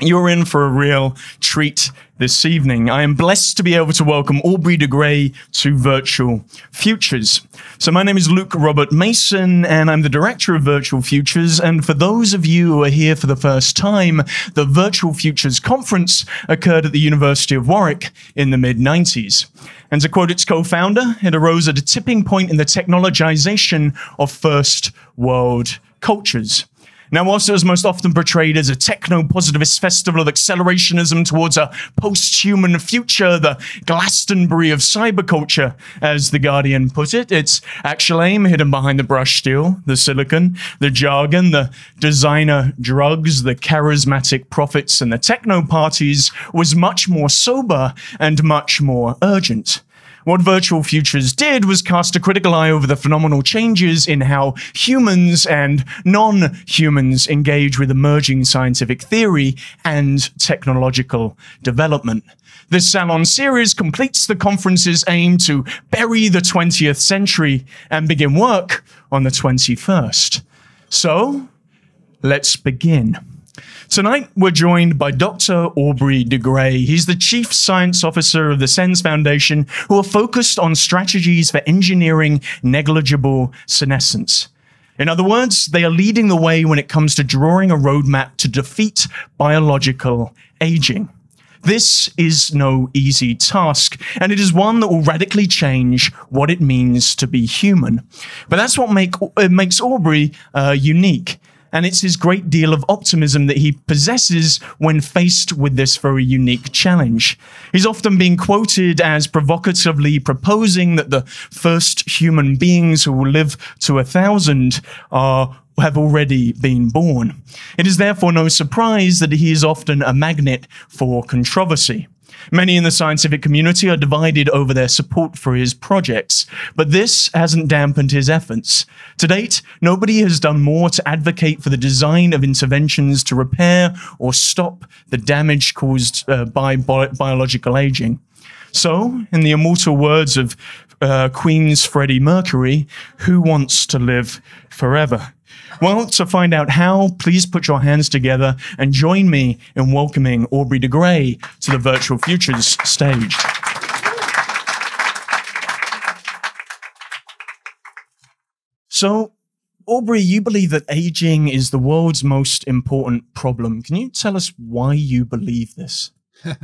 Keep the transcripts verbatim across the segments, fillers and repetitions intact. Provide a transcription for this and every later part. You're in for a real treat this evening. I am blessed to be able to welcome Aubrey de Grey to Virtual Futures. So my name is Luke Robert Mason, and I'm the director of Virtual Futures. And for those of you who are here for the first time, the Virtual Futures Conference occurred at the University of Warwick in the mid nineties. And to quote its co-founder, it arose at a tipping point in the technologization of first world cultures. Now, whilst it was most often portrayed as a techno-positivist festival of accelerationism towards a post-human future, the Glastonbury of cyberculture, as The Guardian put it, its actual aim, hidden behind the brush steel, the silicon, the jargon, the designer drugs, the charismatic prophets, and the techno-parties, was much more sober and much more urgent. What Virtual Futures did was cast a critical eye over the phenomenal changes in how humans and non-humans engage with emerging scientific theory and technological development. This salon series completes the conference's aim to bury the twentieth century and begin work on the twenty-first. So, let's begin. Tonight, we're joined by Doctor Aubrey de Grey. He's the Chief Science Officer of the SENS Foundation, who are focused on strategies for engineering negligible senescence. In other words, they are leading the way when it comes to drawing a roadmap to defeat biological aging. This is no easy task, and it is one that will radically change what it means to be human. But that's what make, uh, makes Aubrey uh, unique. And it's his great deal of optimism that he possesses when faced with this very unique challenge. He's often been quoted as provocatively proposing that the first human beings who will live to a thousand are have already been born. It is therefore no surprise that he is often a magnet for controversy. Many in the scientific community are divided over their support for his projects, but this hasn't dampened his efforts. To date, nobody has done more to advocate for the design of interventions to repair or stop the damage caused uh, by bi biological aging. So, in the immortal words of uh, Queen's Freddie Mercury, who wants to live forever? Well, to find out how, please put your hands together and join me in welcoming Aubrey de Grey to the Virtual Futures stage. So, Aubrey, you believe that aging is the world's most important problem. Can you tell us why you believe this? All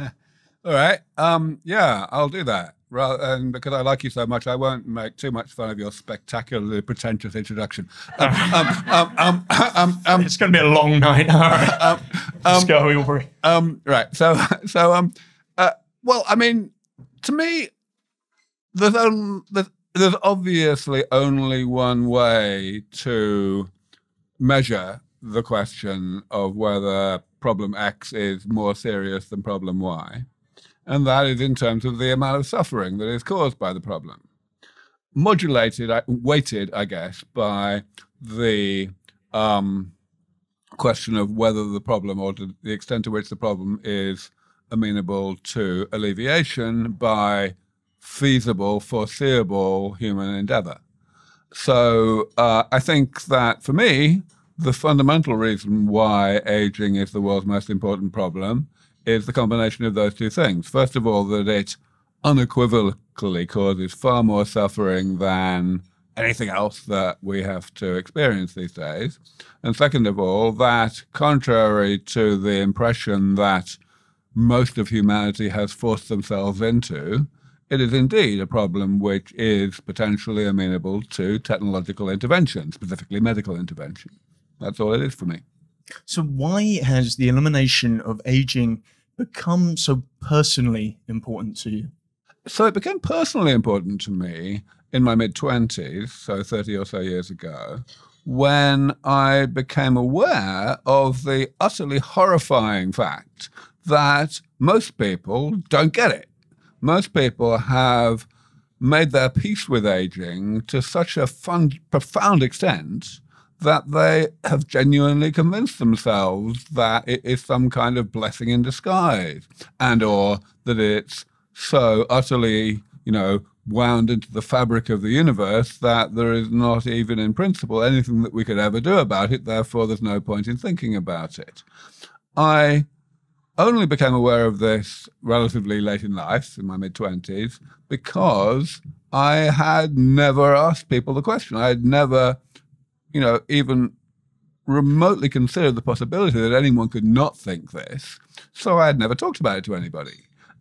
right. Um, yeah, I'll do that. Rather, and because I like you so much, I won't make too much fun of your spectacularly pretentious introduction. Um, um, um, um, um, um, it's going to be a long night. All right. um, Let's um, go, Aubrey. Um, right. So, so, um, uh, well, I mean, to me, there's, only, there's, there's obviously only one way to measure the question of whether problem X is more serious than problem Y. And that is in terms of the amount of suffering that is caused by the problem, modulated, weighted, I guess, by the um, question of whether the problem, or to the extent to which the problem is amenable to alleviation by feasible, foreseeable human endeavor. So uh, I think that for me, the fundamental reason why aging is the world's most important problem is the combination of those two things. First of all, that it unequivocally causes far more suffering than anything else that we have to experience these days. And second of all, that contrary to the impression that most of humanity has forced themselves into, it is indeed a problem which is potentially amenable to technological intervention, specifically medical intervention. That's all it is for me. So why has the elimination of aging become so personally important to you? So it became personally important to me in my mid twenties, so thirty or so years ago, when I became aware of the utterly horrifying fact that most people don't get it. Most people have made their peace with aging to such a fun, profound extent that they have genuinely convinced themselves that it is some kind of blessing in disguise, and or that it's so utterly, you know, wound into the fabric of the universe that there is not even in principle anything that we could ever do about it, therefore there's no point in thinking about it. I only became aware of this relatively late in life, in my mid-twenties, because I had never asked people the question. I had never, you know, even remotely considered the possibility that anyone could not think this. So I had never talked about it to anybody.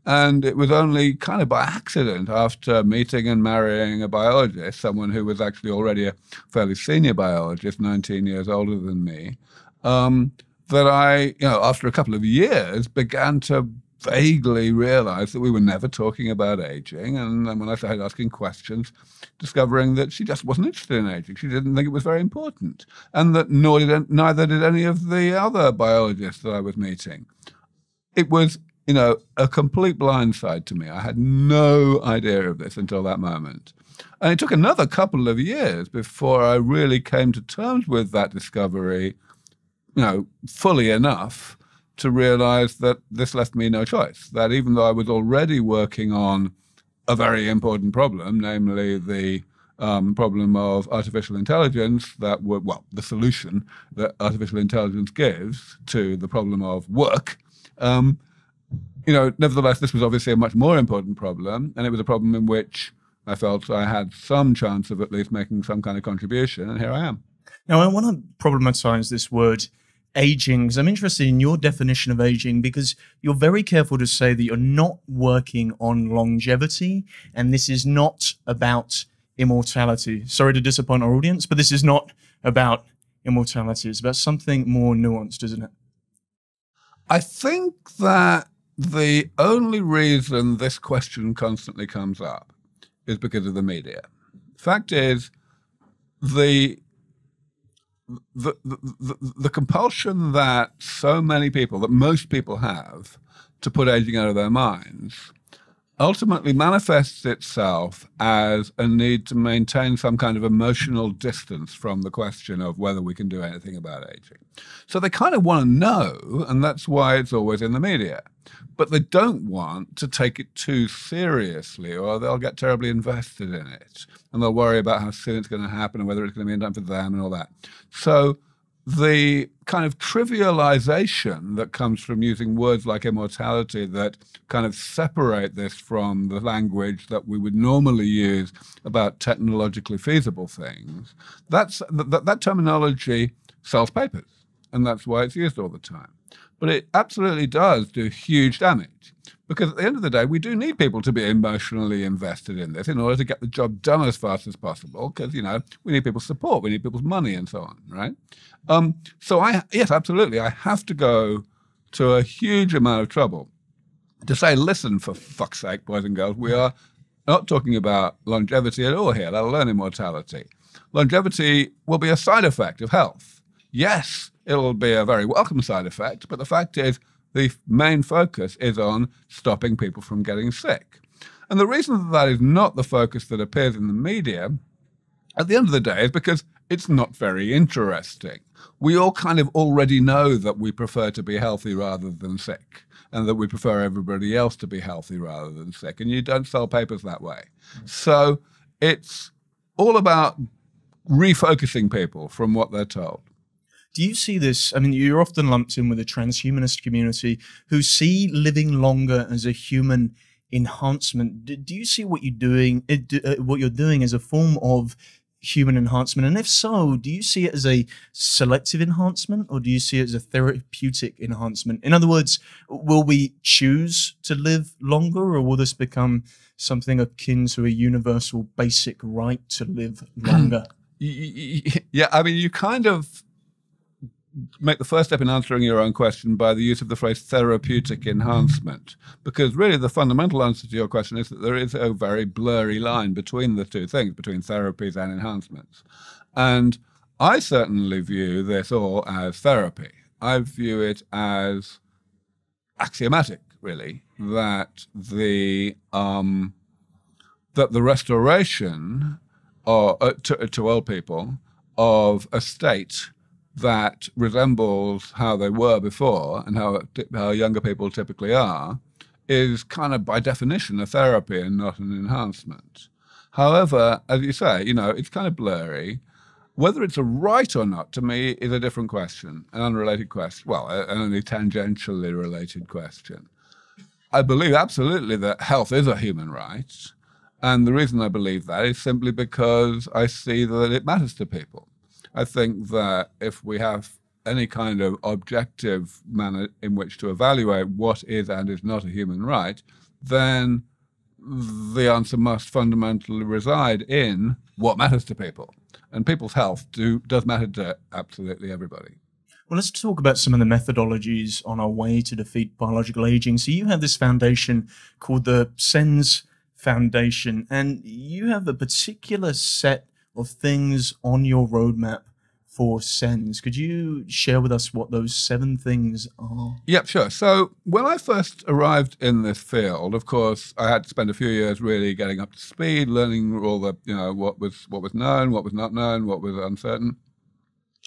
And it was only kind of by accident, after meeting and marrying a biologist, someone who was actually already a fairly senior biologist, nineteen years older than me, um, that I, you know, after a couple of years, began to vaguely realize that we were never talking about aging. And then when I started asking questions, discovering that she just wasn't interested in aging. She didn't think it was very important. And that nor did, neither did any of the other biologists that I was meeting. It was, you know, a complete blindside to me. I had no idea of this until that moment. And it took another couple of years before I really came to terms with that discovery, you know, fully enough to realize that this left me no choice, that even though I was already working on a very important problem, namely the um, problem of artificial intelligence that, were, well, the solution that artificial intelligence gives to the problem of work, um, you know, nevertheless, this was obviously a much more important problem, and it was a problem in which I felt I had some chance of at least making some kind of contribution, and here I am. Now, I want to problematize this word aging, because I'm interested in your definition of aging, because you're very careful to say that you're not working on longevity, and this is not about immortality. Sorry to disappoint our audience, but this is not about immortality. It's about something more nuanced, isn't it? I think that the only reason this question constantly comes up is because of the media. Fact is, the the, the the compulsion that so many people, that most people have, to put aging out of their minds, ultimately manifests itself as a need to maintain some kind of emotional distance from the question of whether we can do anything about aging. So they kind of want to know, and that's why it's always in the media. But they don't want to take it too seriously, or they'll get terribly invested in it, and they'll worry about how soon it's going to happen and whether it's going to be in time for them and all that. So the kind of trivialization that comes from using words like immortality that kind of separate this from the language that we would normally use about technologically feasible things, that's, that, that terminology sells papers, and that's why it's used all the time. But it absolutely does do huge damage, because at the end of the day, we do need people to be emotionally invested in this in order to get the job done as fast as possible, because, you know, we need people's support, we need people's money and so on, right? Um, so, I yes, absolutely, I have to go to a huge amount of trouble to say, listen, for fuck's sake, boys and girls, we are not talking about longevity at all here, let alone immortality. Longevity will be a side effect of health. Yes, it'll be a very welcome side effect, but the fact is, the main focus is on stopping people from getting sick. And the reason that that is not the focus that appears in the media, at the end of the day, is because it's not very interesting. We all kind of already know that we prefer to be healthy rather than sick, and that we prefer everybody else to be healthy rather than sick, and you don't sell papers that way. So it's all about refocusing people from what they're told. Do you see this? I mean, you're often lumped in with the transhumanist community who see living longer as a human enhancement. Do, do you see what you're doing, what you're doing as a form of human enhancement? And if so, do you see it as a selective enhancement, or do you see it as a therapeutic enhancement? In other words, will we choose to live longer, or will this become something akin to a universal basic right to live longer? Yeah, I mean, you kind of make the first step in answering your own question by the use of the phrase therapeutic enhancement, because really the fundamental answer to your question is that there is a very blurry line between the two things, between therapies and enhancements. And I certainly view this all as therapy. I view it as axiomatic, really, that the, um, that the restoration or, uh, to, to old people of a state that resembles how they were before and how, how younger people typically are, is kind of by definition a therapy and not an enhancement. However, as you say, you know, it's kind of blurry. Whether it's a right or not, to me, is a different question, an unrelated question, well, an only tangentially related question. I believe absolutely that health is a human right. And the reason I believe that is simply because I see that it matters to people. I think that if we have any kind of objective manner in which to evaluate what is and is not a human right, then the answer must fundamentally reside in what matters to people. And people's health do, does matter to absolutely everybody. Well, let's talk about some of the methodologies on our way to defeat biological aging. So you have this foundation called the SENS Foundation, and you have a particular set of things on your roadmap for SENS. Could you share with us what those seven things are? Yeah, sure. So when I first arrived in this field, of course, I had to spend a few years really getting up to speed, learning all the, you know, what was, what was known, what was not known, what was uncertain.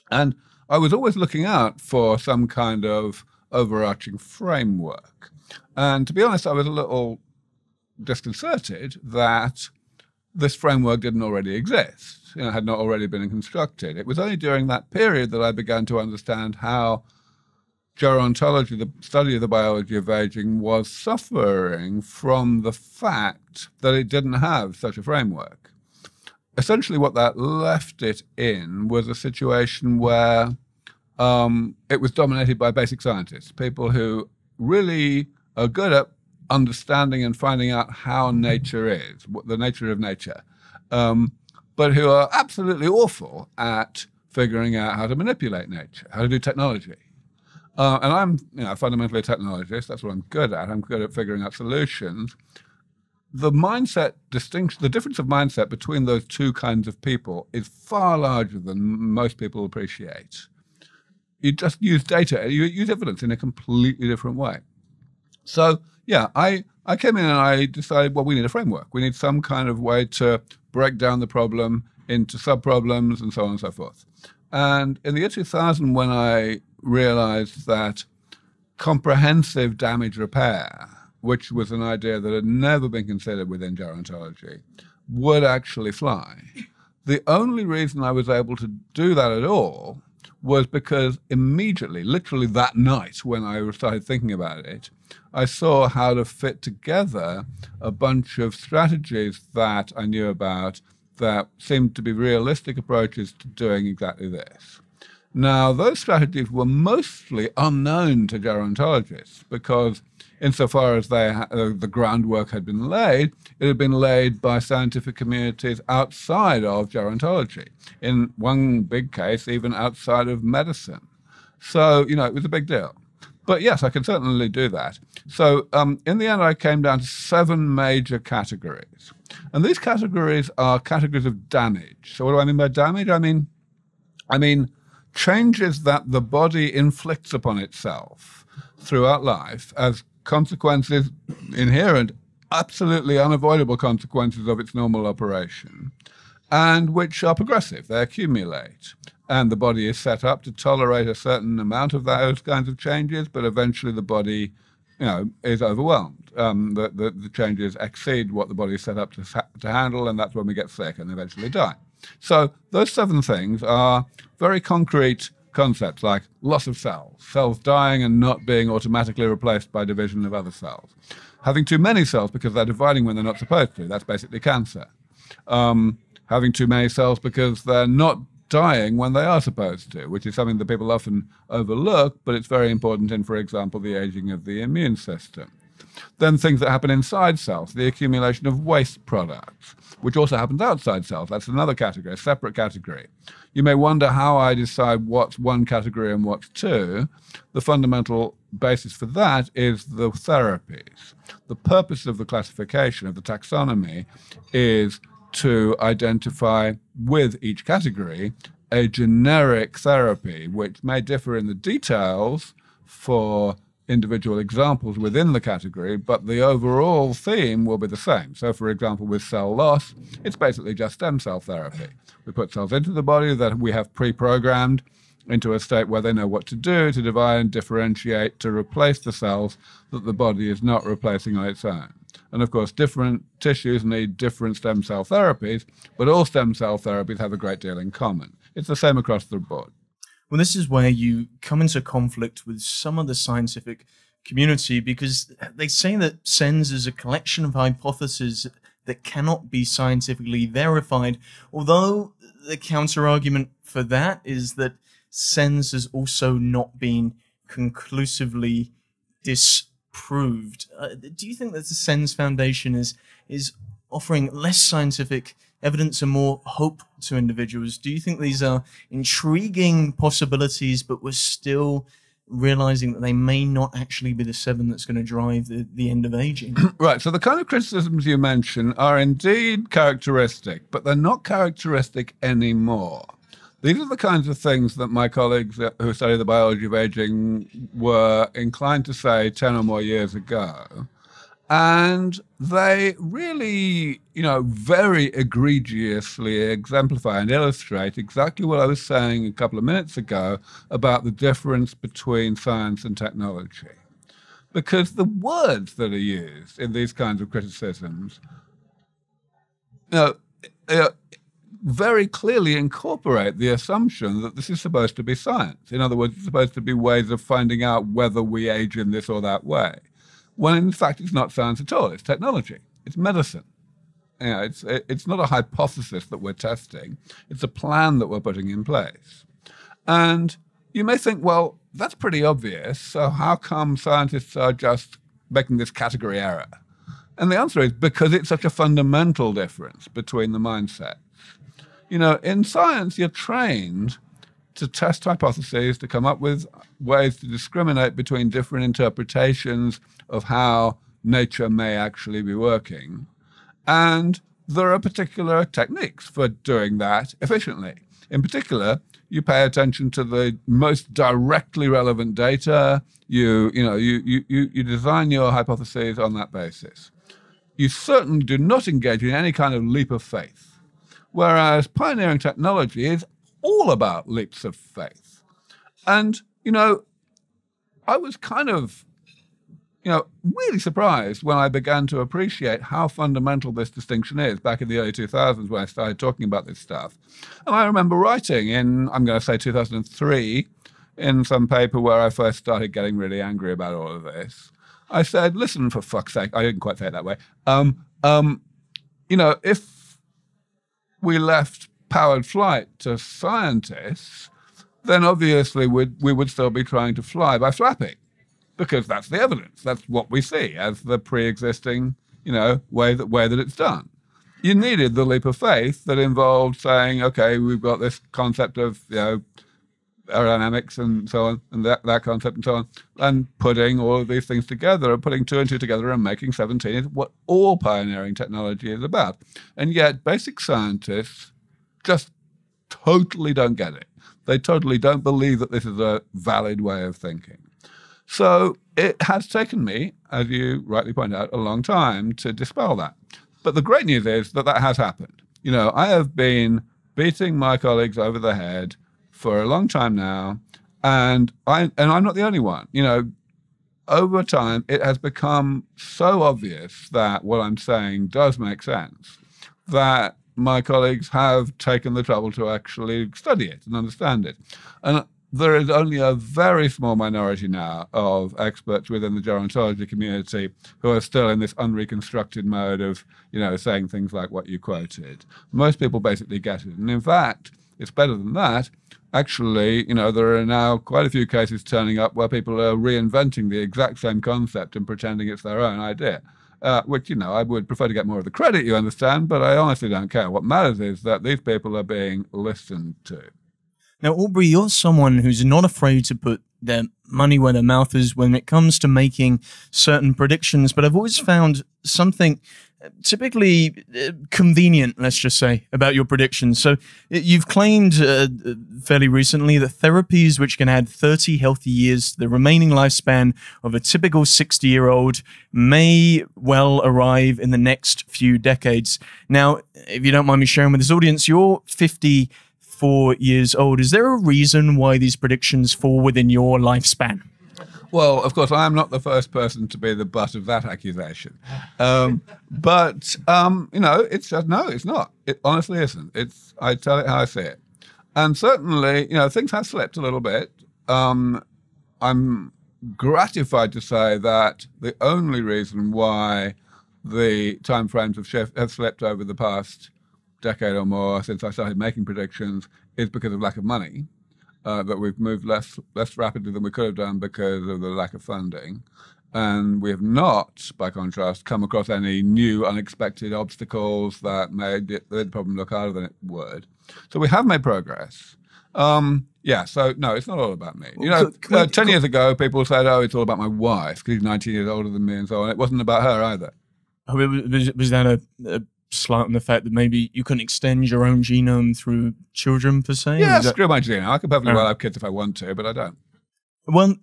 And I was always looking out for some kind of overarching framework. And to be honest, I was a little disconcerted that this framework didn't already exist. You know, had not already been constructed. It was only during that period that I began to understand how gerontology, the study of the biology of aging, was suffering from the fact that it didn't have such a framework. Essentially what that left it in was a situation where um, it was dominated by basic scientists, people who really are good at understanding and finding out how nature is, what the nature of nature. Um, but who are absolutely awful at figuring out how to manipulate nature, how to do technology. Uh, and I'm you know, fundamentally a technologist. That's what I'm good at. I'm good at figuring out solutions. The mindset distinction, the difference of mindset between those two kinds of people is far larger than most people appreciate. You just use data, you use evidence in a completely different way. So yeah, I, I came in and I decided, well, we need a framework. We need some kind of way to break down the problem into sub-problems and so on and so forth. And in the year two thousand, when I realized that comprehensive damage repair, which was an idea that had never been considered within gerontology, would actually fly, the only reason I was able to do that at all was because immediately, literally that night when I started thinking about it, I saw how to fit together a bunch of strategies that I knew about that seemed to be realistic approaches to doing exactly this. Now, those strategies were mostly unknown to gerontologists because insofar as they ha the groundwork had been laid, it had been laid by scientific communities outside of gerontology, in one big case, even outside of medicine. So, you know, it was a big deal. But yes, I can certainly do that. So um, in the end, I came down to seven major categories. And these categories are categories of damage. So what do I mean by damage? I mean, I mean changes that the body inflicts upon itself throughout life as consequences, inherent, absolutely unavoidable consequences of its normal operation, and which are progressive, they accumulate. And the body is set up to tolerate a certain amount of those kinds of changes, but eventually the body, you know, is overwhelmed. Um, the, the, the changes exceed what the body is set up to, to handle, and that's when we get sick and eventually die. So those seven things are very concrete concepts like loss of cells, cells dying and not being automatically replaced by division of other cells, having too many cells because they're dividing when they're not supposed to, that's basically cancer, um, having too many cells because they're not dying when they are supposed to, which is something that people often overlook, but it's very important in, for example, the aging of the immune system. Then things that happen inside cells, the accumulation of waste products, which also happens outside cells. That's another category, a separate category. You may wonder how I decide what's one category and what's two. The fundamental basis for that is the therapies. The purpose of the classification, of the taxonomy, is to identify with each category a generic therapy, which may differ in the details for individual examples within the category, but the overall theme will be the same. So, for example, with cell loss, it's basically just stem cell therapy. We put cells into the body that we have pre-programmed into a state where they know what to do, to divide and differentiate, to replace the cells that the body is not replacing on its own. And of course, different tissues need different stem cell therapies, but all stem cell therapies have a great deal in common. It's the same across the board. Well, this is where you come into conflict with some of the scientific community, because they say that SENS is a collection of hypotheses that cannot be scientifically verified, although the counter-argument for that is that SENS has also not been conclusively disproved. Uh, do you think that the SENS Foundation is is offering less scientific evidence and more hope to individuals? Do you think these are intriguing possibilities, but we're still realizing that they may not actually be the seven that's going to drive the, the end of aging? Right. So the kind of criticisms you mention are indeed characteristic, but they're not characteristic anymore. These are the kinds of things that my colleagues who study the biology of aging were inclined to say ten or more years ago. And they really, you know, very egregiously exemplify and illustrate exactly what I was saying a couple of minutes ago about the difference between science and technology. Because the words that are used in these kinds of criticisms, you know, uh, very clearly incorporate the assumption that this is supposed to be science. In other words, it's supposed to be ways of finding out whether we age in this or that way. When in fact, it's not science at all. It's technology. It's medicine. You know, it's, it's not a hypothesis that we're testing. It's a plan that we're putting in place. And you may think, well, that's pretty obvious. So how come scientists are just making this category error? And the answer is because it's such a fundamental difference between the mindsets. You know, in science, you're trained to test hypotheses, to come up with ways to discriminate between different interpretations of how nature may actually be working. And there are particular techniques for doing that efficiently. In particular, you pay attention to the most directly relevant data. You, you know, you, you, you design your hypotheses on that basis. You certainly do not engage in any kind of leap of faith. Whereas pioneering technology is all about leaps of faith. And, you know, I was kind of, you know, really surprised when I began to appreciate how fundamental this distinction is back in the early two thousands when I started talking about this stuff. And I remember writing in, I'm going to say two thousand three, in some paper where I first started getting really angry about all of this. I said, listen, for fuck's sake, I didn't quite say it that way. Um, um, you know, if we left powered flight to scientists, then obviously we'd, we would still be trying to fly by flapping, because that's the evidence. That's what we see as the pre-existing, you know, way that, way that it's done. You needed the leap of faith that involved saying, okay, we've got this concept of, you know, aerodynamics and so on, and that, that concept and so on, and putting all of these things together, and putting two and two together and making seventeen is what all pioneering technology is about. And yet basic scientists just totally don't get it. They totally don't believe that this is a valid way of thinking. So it has taken me, as you rightly point out, a long time to dispel that. But the great news is that that has happened. You know, I have been beating my colleagues over the head for a long time now, and, I, and I'm not the only one. You know, over time, it has become so obvious that what I'm saying does make sense, that my colleagues have taken the trouble to actually study it and understand it. And there is only a very small minority now of experts within the gerontology community who are still in this unreconstructed mode of, you know, saying things like what you quoted. Most people basically get it. And in fact, it's better than that. Actually, you know, there are now quite a few cases turning up where people are reinventing the exact same concept and pretending it's their own idea, uh, which, you know, I would prefer to get more of the credit, you understand, but I honestly don't care. What matters is that these people are being listened to. Now, Aubrey, you're someone who's not afraid to put their money where their mouth is when it comes to making certain predictions, but I've always found something typically convenient, let's just say, about your predictions. So you've claimed uh, fairly recently that therapies which can add thirty healthy years to the remaining lifespan of a typical sixty-year-old may well arrive in the next few decades. Now, if you don't mind me sharing with this audience, you're fifty-four years old. Is there a reason why these predictions fall within your lifespan? Well, of course, I'm not the first person to be the butt of that accusation. Um, but, um, you know, it's just, no, it's not. It honestly isn't. It's, I tell it how I see it. And certainly, you know, things have slipped a little bit. Um, I'm gratified to say that the only reason why the timeframes have, have slipped over the past decade or more since I started making predictions is because of lack of money. Uh, that we've moved less less rapidly than we could have done because of the lack of funding. And we have not, by contrast, come across any new unexpected obstacles that made it, the problem look harder than it would. So we have made progress. Um, yeah, so no, it's not all about me. You know, so, uh, ten we, years ago, people said, oh, it's all about my wife because she's nineteen years older than me and so on. It wasn't about her either. I mean, was, was that a... a slight on the fact that maybe you can extend your own genome through children, per se? Yeah, screw my genome. I could perfectly well have kids if I want to, but I don't. Well,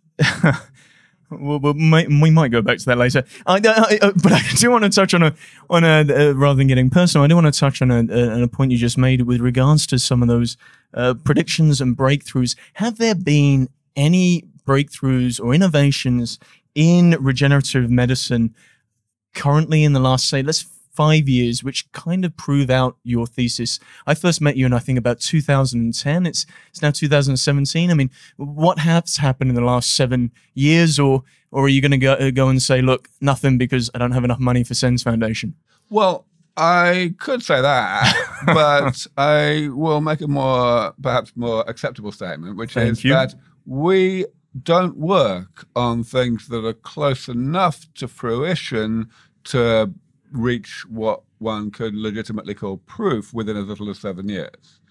we might go back to that later. I, I, I, but I do want to touch on a, on a uh, rather than getting personal, I do want to touch on a, a, a point you just made with regards to some of those uh, predictions and breakthroughs. Have there been any breakthroughs or innovations in regenerative medicine currently in the last, say, let's five years, which kind of prove out your thesis? I first met you in, I think, about two thousand ten. It's, it's now two thousand seventeen. I mean, what has happened in the last seven years? Or, or are you going to go, go and say, look, nothing because I don't have enough money for SENS Foundation? Well, I could say that, but I will make a more, perhaps more acceptable statement, which Thank is you. that we don't work on things that are close enough to fruition to reach what one could legitimately call proof within as little as seven years.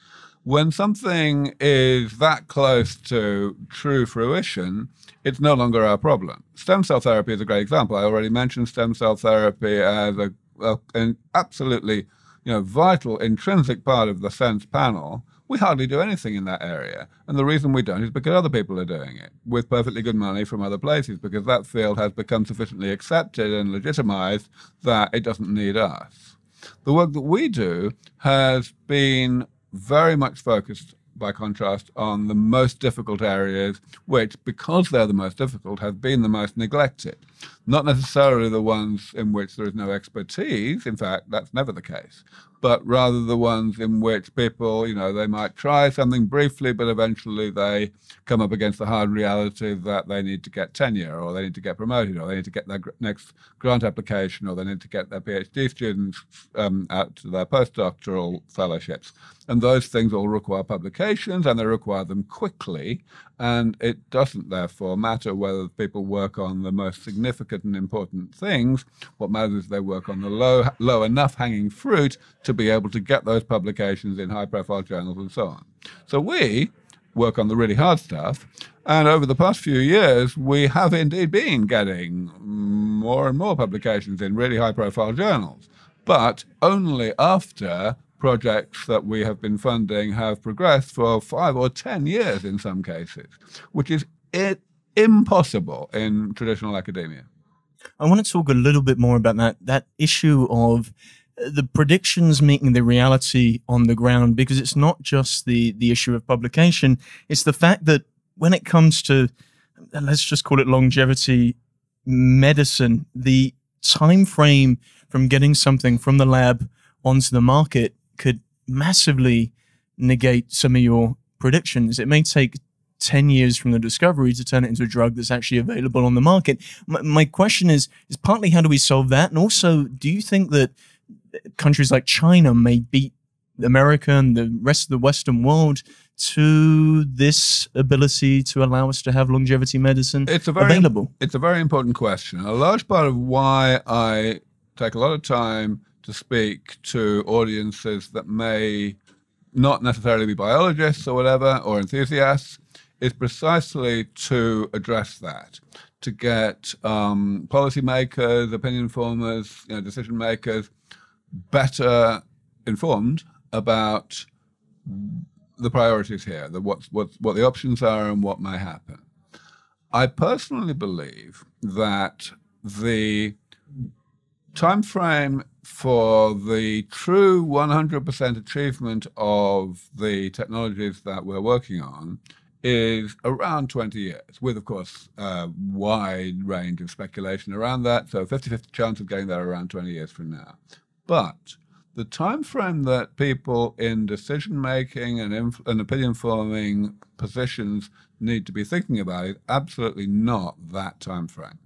When something is that close to true fruition, it's no longer our problem. Stem cell therapy is a great example. I already mentioned stem cell therapy as a, a, an absolutely you know, vital, intrinsic part of the SENS panel. We hardly do anything in that area. And the reason we don't is because other people are doing it with perfectly good money from other places, because that field has become sufficiently accepted and legitimized that it doesn't need us. The work that we do has been very much focused, by contrast, on the most difficult areas, which, because they're the most difficult, have been the most neglected. Not necessarily the ones in which there is no expertise. In fact, that's never the case. But rather the ones in which people, you know, they might try something briefly, but eventually they come up against the hard reality that they need to get tenure, or they need to get promoted, or they need to get their next grant application, or they need to get their PhD students um, out to their postdoctoral fellowships. And those things all require publications, and they require them quickly. And it doesn't, therefore, matter whether people work on the most significant and important things. What matters is they work on the low, low enough hanging fruit to be able to get those publications in high-profile journals and so on. So we work on the really hard stuff, and over the past few years, we have indeed been getting more and more publications in really high-profile journals, but only after projects that we have been funding have progressed for five or ten years in some cases, which is it impossible in traditional academia. I want to talk a little bit more about that, that issue of the predictions meeting the reality on the ground, because it's not just the, the issue of publication. It's the fact that when it comes to, let's just call it longevity medicine, the time frame from getting something from the lab onto the market could massively negate some of your predictions. It may take ten years from the discovery to turn it into a drug that's actually available on the market. My, my question is, is partly how do we solve that? And also, do you think that countries like China may beat America and the rest of the Western world to this ability to allow us to have longevity medicine it's a very, available? It's a very important question. A large part of why I take a lot of time to speak to audiences that may not necessarily be biologists or whatever, or enthusiasts, is precisely to address that, to get um, policymakers, opinion formers, you know, decision makers, better informed about the priorities here, the, what, what, what the options are and what may happen. I personally believe that the time frame for the true one hundred percent achievement of the technologies that we're working on is around twenty years, with, of course, a wide range of speculation around that. So fifty fifty chance of getting there around twenty years from now. But the time frame that people in decision-making and, inf and opinion-forming positions need to be thinking about is absolutely not that time frame.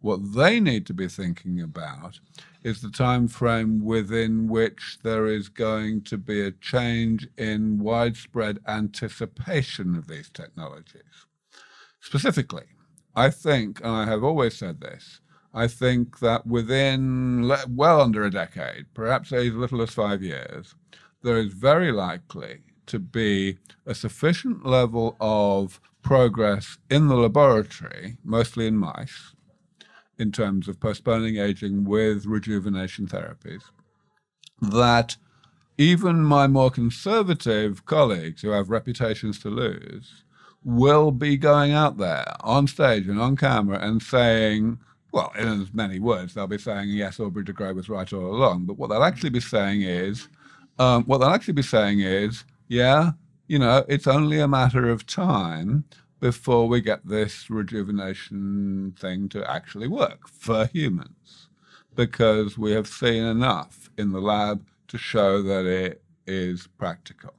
What they need to be thinking about is the time frame within which there is going to be a change in widespread anticipation of these technologies. Specifically, I think, and I have always said this, I think that within well under a decade, perhaps as little as five years, there is very likely to be a sufficient level of progress in the laboratory, mostly in mice, in terms of postponing aging with rejuvenation therapies, that even my more conservative colleagues who have reputations to lose will be going out there on stage and on camera and saying, well, in as many words, they'll be saying, yes, Aubrey de Grey was right all along. But what they'll actually be saying is, um, what they'll actually be saying is, yeah, you know, it's only a matter of time before we get this rejuvenation thing to actually work for humans, because we have seen enough in the lab to show that it is practical.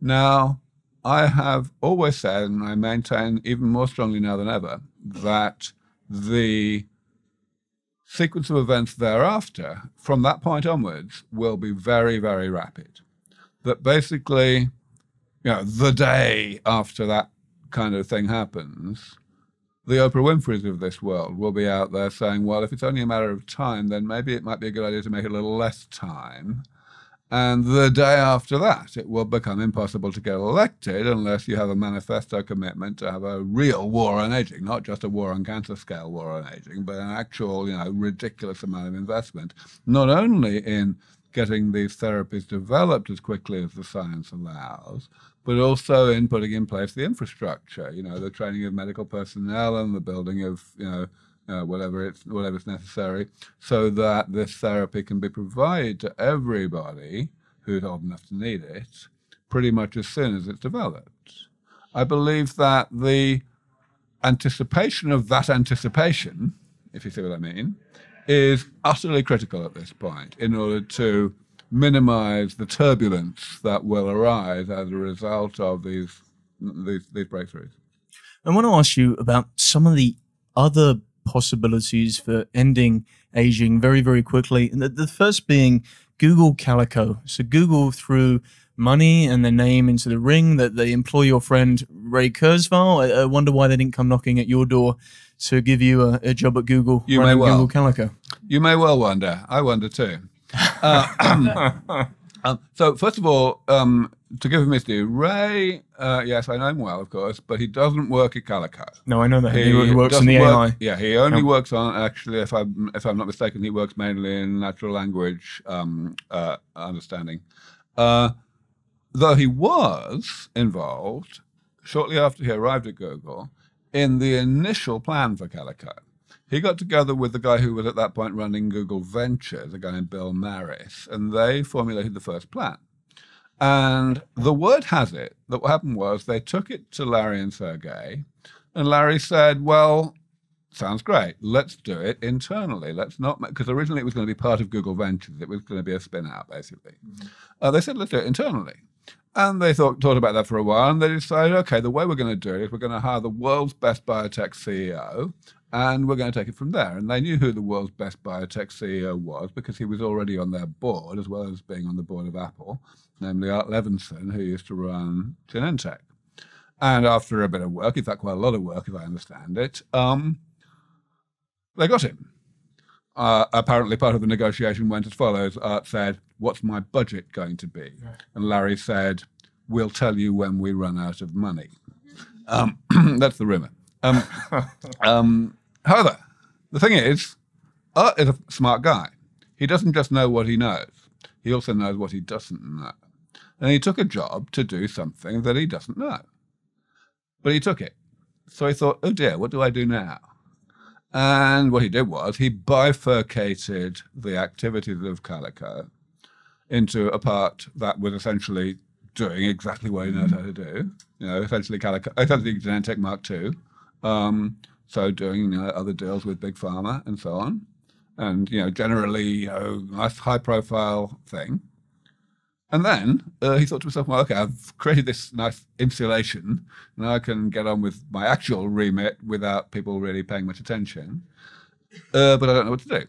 Now, I have always said, and I maintain even more strongly now than ever, that the sequence of events thereafter, from that point onwards, will be very, very rapid. That basically, you know, the day after that kind of thing happens, the Oprah Winfreys of this world will be out there saying, well, if it's only a matter of time, then maybe it might be a good idea to make a little less time. And the day after that, it will become impossible to get elected unless you have a manifesto commitment to have a real war on aging, not just a war on cancer scale war on aging, but an actual, you know, ridiculous amount of investment, not only in getting these therapies developed as quickly as the science allows, but also in putting in place the infrastructure, you know, the training of medical personnel and the building of, you know, Uh, whatever it's whatever's necessary, so that this therapy can be provided to everybody who's old enough to need it pretty much as soon as it's developed. I believe that the anticipation of that anticipation, if you see what I mean, is utterly critical at this point in order to minimize the turbulence that will arise as a result of these, these, these breakthroughs. I want to ask you about some of the other possibilities for ending aging very, very quickly. And the, the first being Google Calico. So Google threw money and their name into the ring that they employ your friend Ray Kurzweil. I, I wonder why they didn't come knocking at your door to give you a, a job at Google. You may well. Google Calico. You may well wonder. I wonder too. Uh, um, so first of all, um, to give him his due, Ray, uh, yes, I know him well, of course, but he doesn't work at Calico. No, I know that. He, he works in the work, A I. Yeah, he only no. works on, actually, if I'm, if I'm not mistaken, he works mainly in natural language um, uh, understanding. Uh, though he was involved, shortly after he arrived at Google, in the initial plan for Calico. He got together with the guy who was at that point running Google Ventures, a guy named Bill Maris, and they formulated the first plan. And the word has it that what happened was they took it to Larry and Sergey, and Larry said, well, sounds great. Let's do it internally. Let's not, because originally it was going to be part of Google Ventures. It was going to be a spin out, basically. Mm-hmm. uh, they said, let's do it internally. And they thought, thought about that for a while, and they decided, okay, the way we're going to do it is we're going to hire the world's best biotech C E O, and we're going to take it from there. And they knew who the world's best biotech C E O was because he was already on their board, as well as being on the board of Apple, namely Art Levinson, who used to run Genentech. And after a bit of work, in fact, quite a lot of work, if I understand it, um, they got him. Uh, apparently, part of the negotiation went as follows. Art said, what's my budget going to be? Right. And Larry said, we'll tell you when we run out of money. Um, that's the rumor. Um, um, however, the thing is, Art is a smart guy. He doesn't just know what he knows. He also knows what he doesn't know. And he took a job to do something that he doesn't know. But he took it. So he thought, oh dear, what do I do now? And what he did was he bifurcated the activities of Calico into a part that was essentially doing exactly what he knows how to do. You know, essentially Calico, essentially Genentech Mark two. Um, so doing you know, other deals with Big Pharma and so on. And, you know, generally, you know, nice high-profile thing. And then uh, he thought to himself, well, okay, I've created this nice insulation. Now I can get on with my actual remit without people really paying much attention. Uh, but I don't know what to do.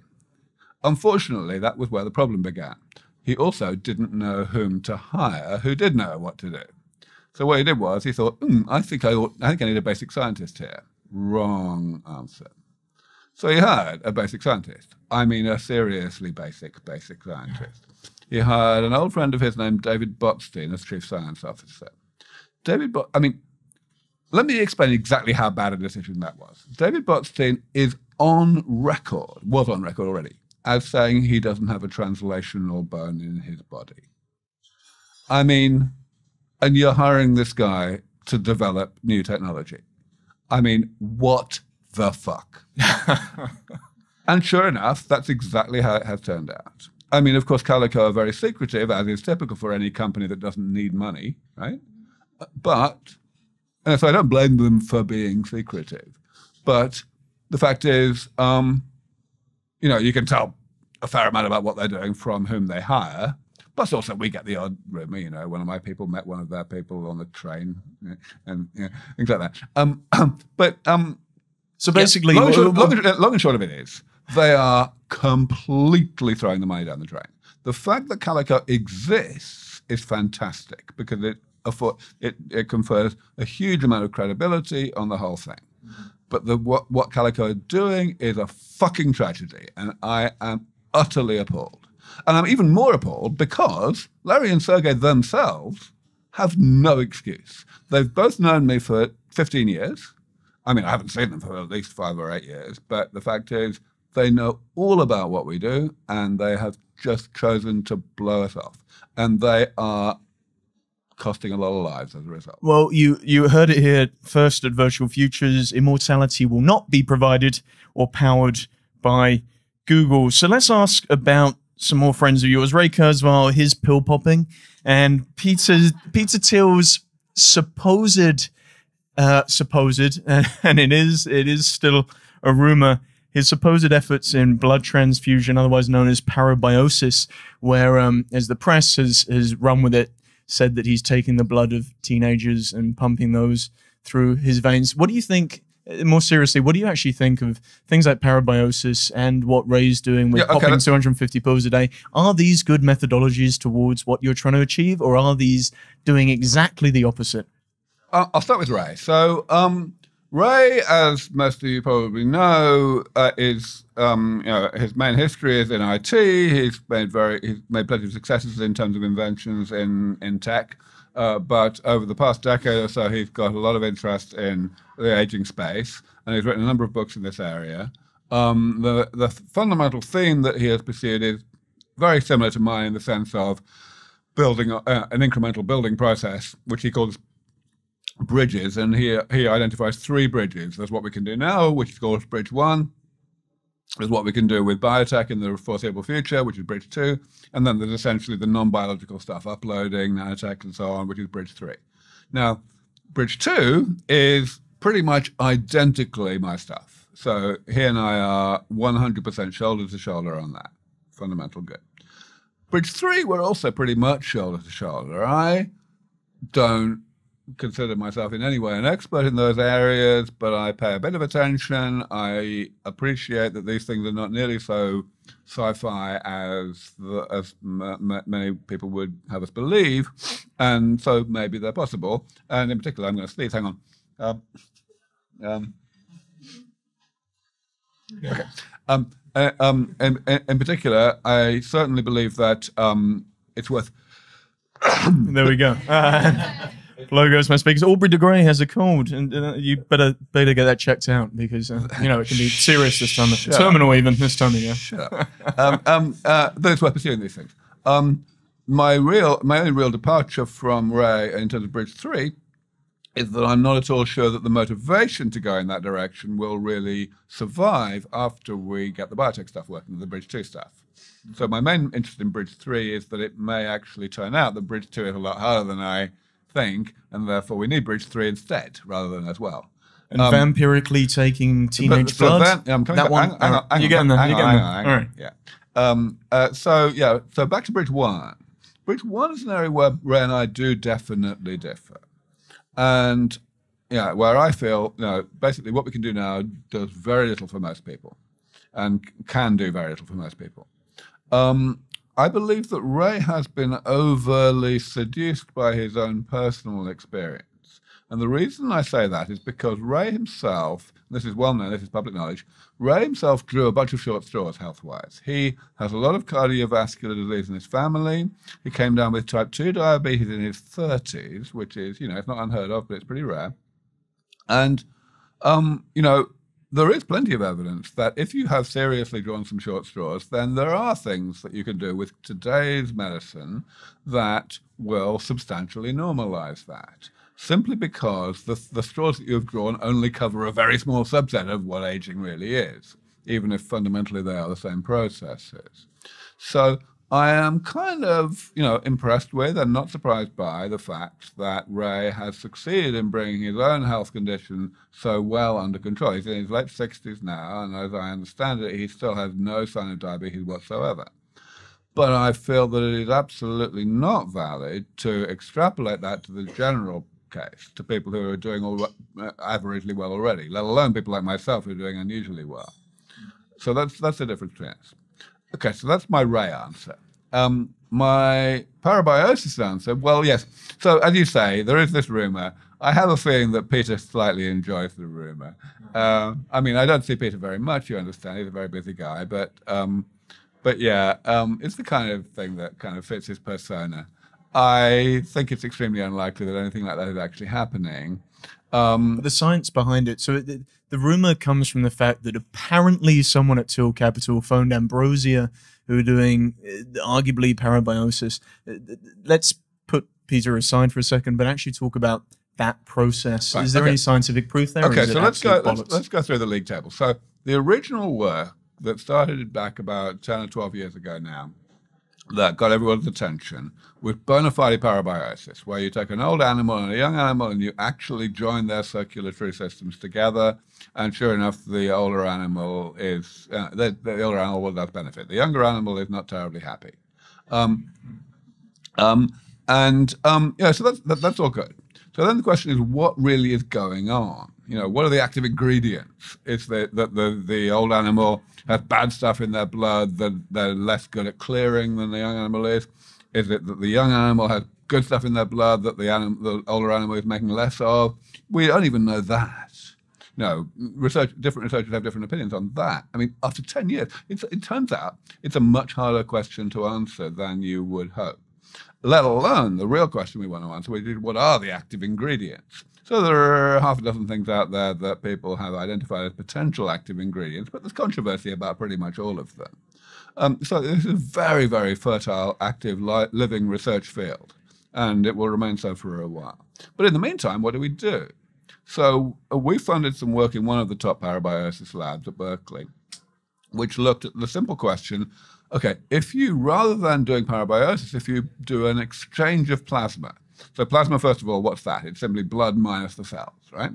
Unfortunately, that was where the problem began. He also didn't know whom to hire who did know what to do. So what he did was he thought, mm, I think I, ought, I think I need a basic scientist here. Wrong answer. So he hired a basic scientist. I mean, a seriously basic, basic scientist. He hired an old friend of his named David Botstein as chief science officer. David Bot, I mean, let me explain exactly how bad a decision that was. David Botstein is on record, was on record already, as saying he doesn't have a translational bone in his body. I mean, and you're hiring this guy to develop new technology. I mean, what the fuck? And sure enough, that's exactly how it has turned out. I mean, of course, Calico are very secretive, as is typical for any company that doesn't need money, right? But, and so I don't blame them for being secretive, but the fact is, um, you know, you can tell a fair amount about what they're doing from whom they hire, but also we get the odd rumor, you know, one of my people met one of their people on the train and you know, things like that. Um, but, um, so basically, yeah, long, and short, long, and, long and short of it is, they are completely throwing the money down the drain. The fact that Calico exists is fantastic because it, afford, it, it confers a huge amount of credibility on the whole thing. Mm-hmm. But the, what, what Calico are doing is a fucking tragedy, and I am utterly appalled. And I'm even more appalled because Larry and Sergey themselves have no excuse. They've both known me for fifteen years. I mean, I haven't seen them for at least five or eight years, but the fact is, they know all about what we do, and they have just chosen to blow us off. And they are costing a lot of lives as a result. Well, you, you heard it here first at Virtual Futures. Immortality will not be provided or powered by Google. So let's ask about some more friends of yours. Ray Kurzweil, his pill popping, and Peter, Peter Thiel's supposed, uh, supposed, and it is, it is still a rumor, his supposed efforts in blood transfusion, otherwise known as parabiosis, where, um, as the press has, has run with it, said that he's taking the blood of teenagers and pumping those through his veins. What do you think, more seriously, what do you actually think of things like parabiosis and what Ray's doing with yeah, okay, popping two hundred fifty pills a day? Are these good methodologies towards what you're trying to achieve, or are these doing exactly the opposite? Uh, I'll start with Ray. So, um, Ray, as most of you probably know, uh, is um, you know, his main history is in I T. He's made very he's made plenty of successes in terms of inventions in in tech, uh, but over the past decade or so, he's got a lot of interest in the aging space, and he's written a number of books in this area. Um, the the fundamental theme that he has pursued is very similar to mine in the sense of building uh, an incremental building process, which he calls bridges, and he, he identifies three bridges. There's what we can do now, which is called bridge one. There's what we can do with biotech in the foreseeable future, which is bridge two. And then there's essentially the non-biological stuff, uploading, nanotech, and so on, which is bridge three. Now, bridge two is pretty much identically my stuff. So he and I are one hundred percent shoulder to shoulder on that. Fundamental good. Bridge three, we're also pretty much shoulder to shoulder. I don't consider myself in any way an expert in those areas, but I pay a bit of attention. I appreciate that these things are not nearly so sci-fi as, the, as m many people would have us believe, and so maybe they're possible. And in particular, I'm going to sneeze. Hang on. Um, um, yeah. Okay. Um, uh, um, in, in particular, I certainly believe that um, it's worth. There we go. Uh, Logos, my speakers. Aubrey de Grey has a cold, and uh, you better better get that checked out because uh, you know it can be serious this time. Shut Terminal up. Even this time of year. Shut up. um, um, uh, though it's worth pursuing these things. Um, my real, my only real departure from Ray in terms of Bridge Three is that I'm not at all sure that the motivation to go in that direction will really survive after we get the biotech stuff working, the Bridge Two stuff. So my main interest in Bridge three is that it may actually turn out that Bridge two is a lot harder than I think, and therefore we need Bridge three instead rather than as well. And um, vampirically taking teenage so blood? Then, I'm that to, one? Hang, hang on, hang You're on, getting there. You're on, getting on, there. All right. Yeah. Um, uh, so, yeah, so back to Bridge one. Bridge one is an area where Ray and I do definitely differ. And, yeah, where I feel, you know, basically what we can do now does very little for most people and can do very little for most people. Um, I believe that Ray has been overly seduced by his own personal experience. And the reason I say that is because Ray himself, this is well known, this is public knowledge, Ray himself drew a bunch of short straws health-wise. He has a lot of cardiovascular disease in his family. He came down with type two diabetes in his thirties, which is, you know, it's not unheard of, but it's pretty rare. And, um, you know, there is plenty of evidence that if you have seriously drawn some short straws, then there are things that you can do with today's medicine that will substantially normalize that, simply because the, the straws that you have drawn only cover a very small subset of what aging really is, even if fundamentally they are the same processes. So I am kind of, you know, impressed with and not surprised by the fact that Ray has succeeded in bringing his own health condition so well under control. He's in his late sixties now, and as I understand it, he still has no sign of diabetes whatsoever. But I feel that it is absolutely not valid to extrapolate that to the general case, to people who are doing all uh, averagely well already, let alone people like myself who are doing unusually well. So that's, that's the difference between us. Okay, so that's my Ray answer. Um, my parabiosis answer, well, yes. So as you say, there is this rumor. I have a feeling that Peter slightly enjoys the rumor. Uh, I mean, I don't see Peter very much, you understand. He's a very busy guy. But, um, but yeah, um, it's the kind of thing that kind of fits his persona. I think it's extremely unlikely that anything like that is actually happening. Um, the science behind it. So it, the, the rumor comes from the fact that apparently someone at Till Capital phoned Ambrosia, who were doing uh, arguably parabiosis. Uh, let's put Peter aside for a second, but actually talk about that process. Right. Is there okay. any scientific proof there? Okay, so let's go, let's, let's go through the league table. So the original work that started back about ten or twelve years ago now, that got everyone's attention was bona fide parabiosis, where you take an old animal and a young animal and you actually join their circulatory systems together. And sure enough, the older animal is, uh, the, the older animal will have benefit. The younger animal is not terribly happy. Um, um, and um, yeah, so that's, that, that's all good. So then the question is, what really is going on? You know, what are the active ingredients? It's that the, the, the old animal has bad stuff in their blood that they're less good at clearing than the young animal is? Is it that the young animal has good stuff in their blood that the, anim, the older animal is making less of? We don't even know that. No, research, different researchers have different opinions on that. I mean, after ten years, it's, it turns out it's a much harder question to answer than you would hope, let alone the real question we want to answer, which is what are the active ingredients? So there are half a dozen things out there that people have identified as potential active ingredients, but there's controversy about pretty much all of them. Um, so this is a very, very fertile, active, li living research field, and it will remain so for a while. But in the meantime, what do we do? So we funded some work in one of the top parabiosis labs at Berkeley, which looked at the simple question, okay, if you, rather than doing parabiosis, if you do an exchange of plasma. So plasma, first of all, what's that? It's simply blood minus the cells, right?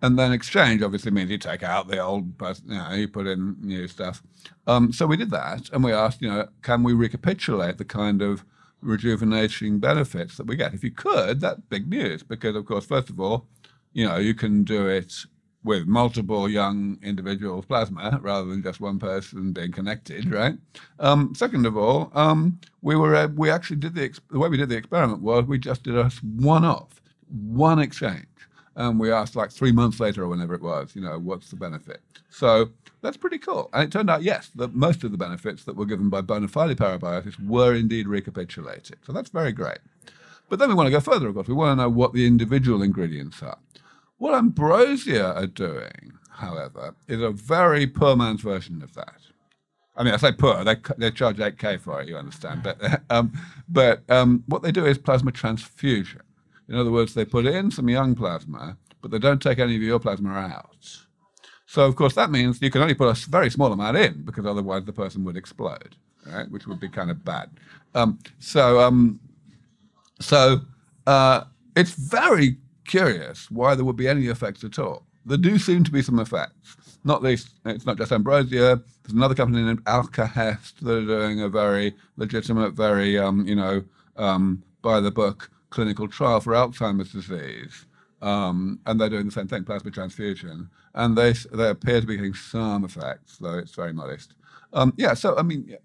And then exchange obviously means you take out the old person, you know, you put in new stuff. Um, so we did that, and we asked, you know, can we recapitulate the kind of rejuvenating benefits that we get? If you could, that's big news, because of course, first of all, you know, you can do it with multiple young individuals' plasma rather than just one person being connected, right? Um, second of all, um, we were uh, we actually did the, the way we did the experiment was we just did a one-off, one exchange. And we asked like three months later or whenever it was, you know, what's the benefit? So that's pretty cool. And it turned out, yes, that most of the benefits that were given by bona fide parabiosis were indeed recapitulated. So that's very great. But then we want to go further, of course. We want to know what the individual ingredients are. What Ambrosia are doing, however, is a very poor man's version of that. I mean, I say poor, they, they charge eight K for it, you understand. But, um, but um, what they do is plasma transfusion. In other words, they put in some young plasma, but they don't take any of your plasma out. So, of course, that means you can only put a very small amount in, because otherwise the person would explode. right? Which would be kind of bad. Um, so, um, so uh, it's very curious why there would be any effects at all. There do seem to be some effects. Not least, it's not just Ambrosia. There's another company named Alkahest that are doing a very legitimate, very um, you know, um, by the book clinical trial for Alzheimer's disease. Um, and they're doing the same thing, plasma transfusion, and they they appear to be getting some effects, though it's very modest. Um, yeah, so I mean, yeah,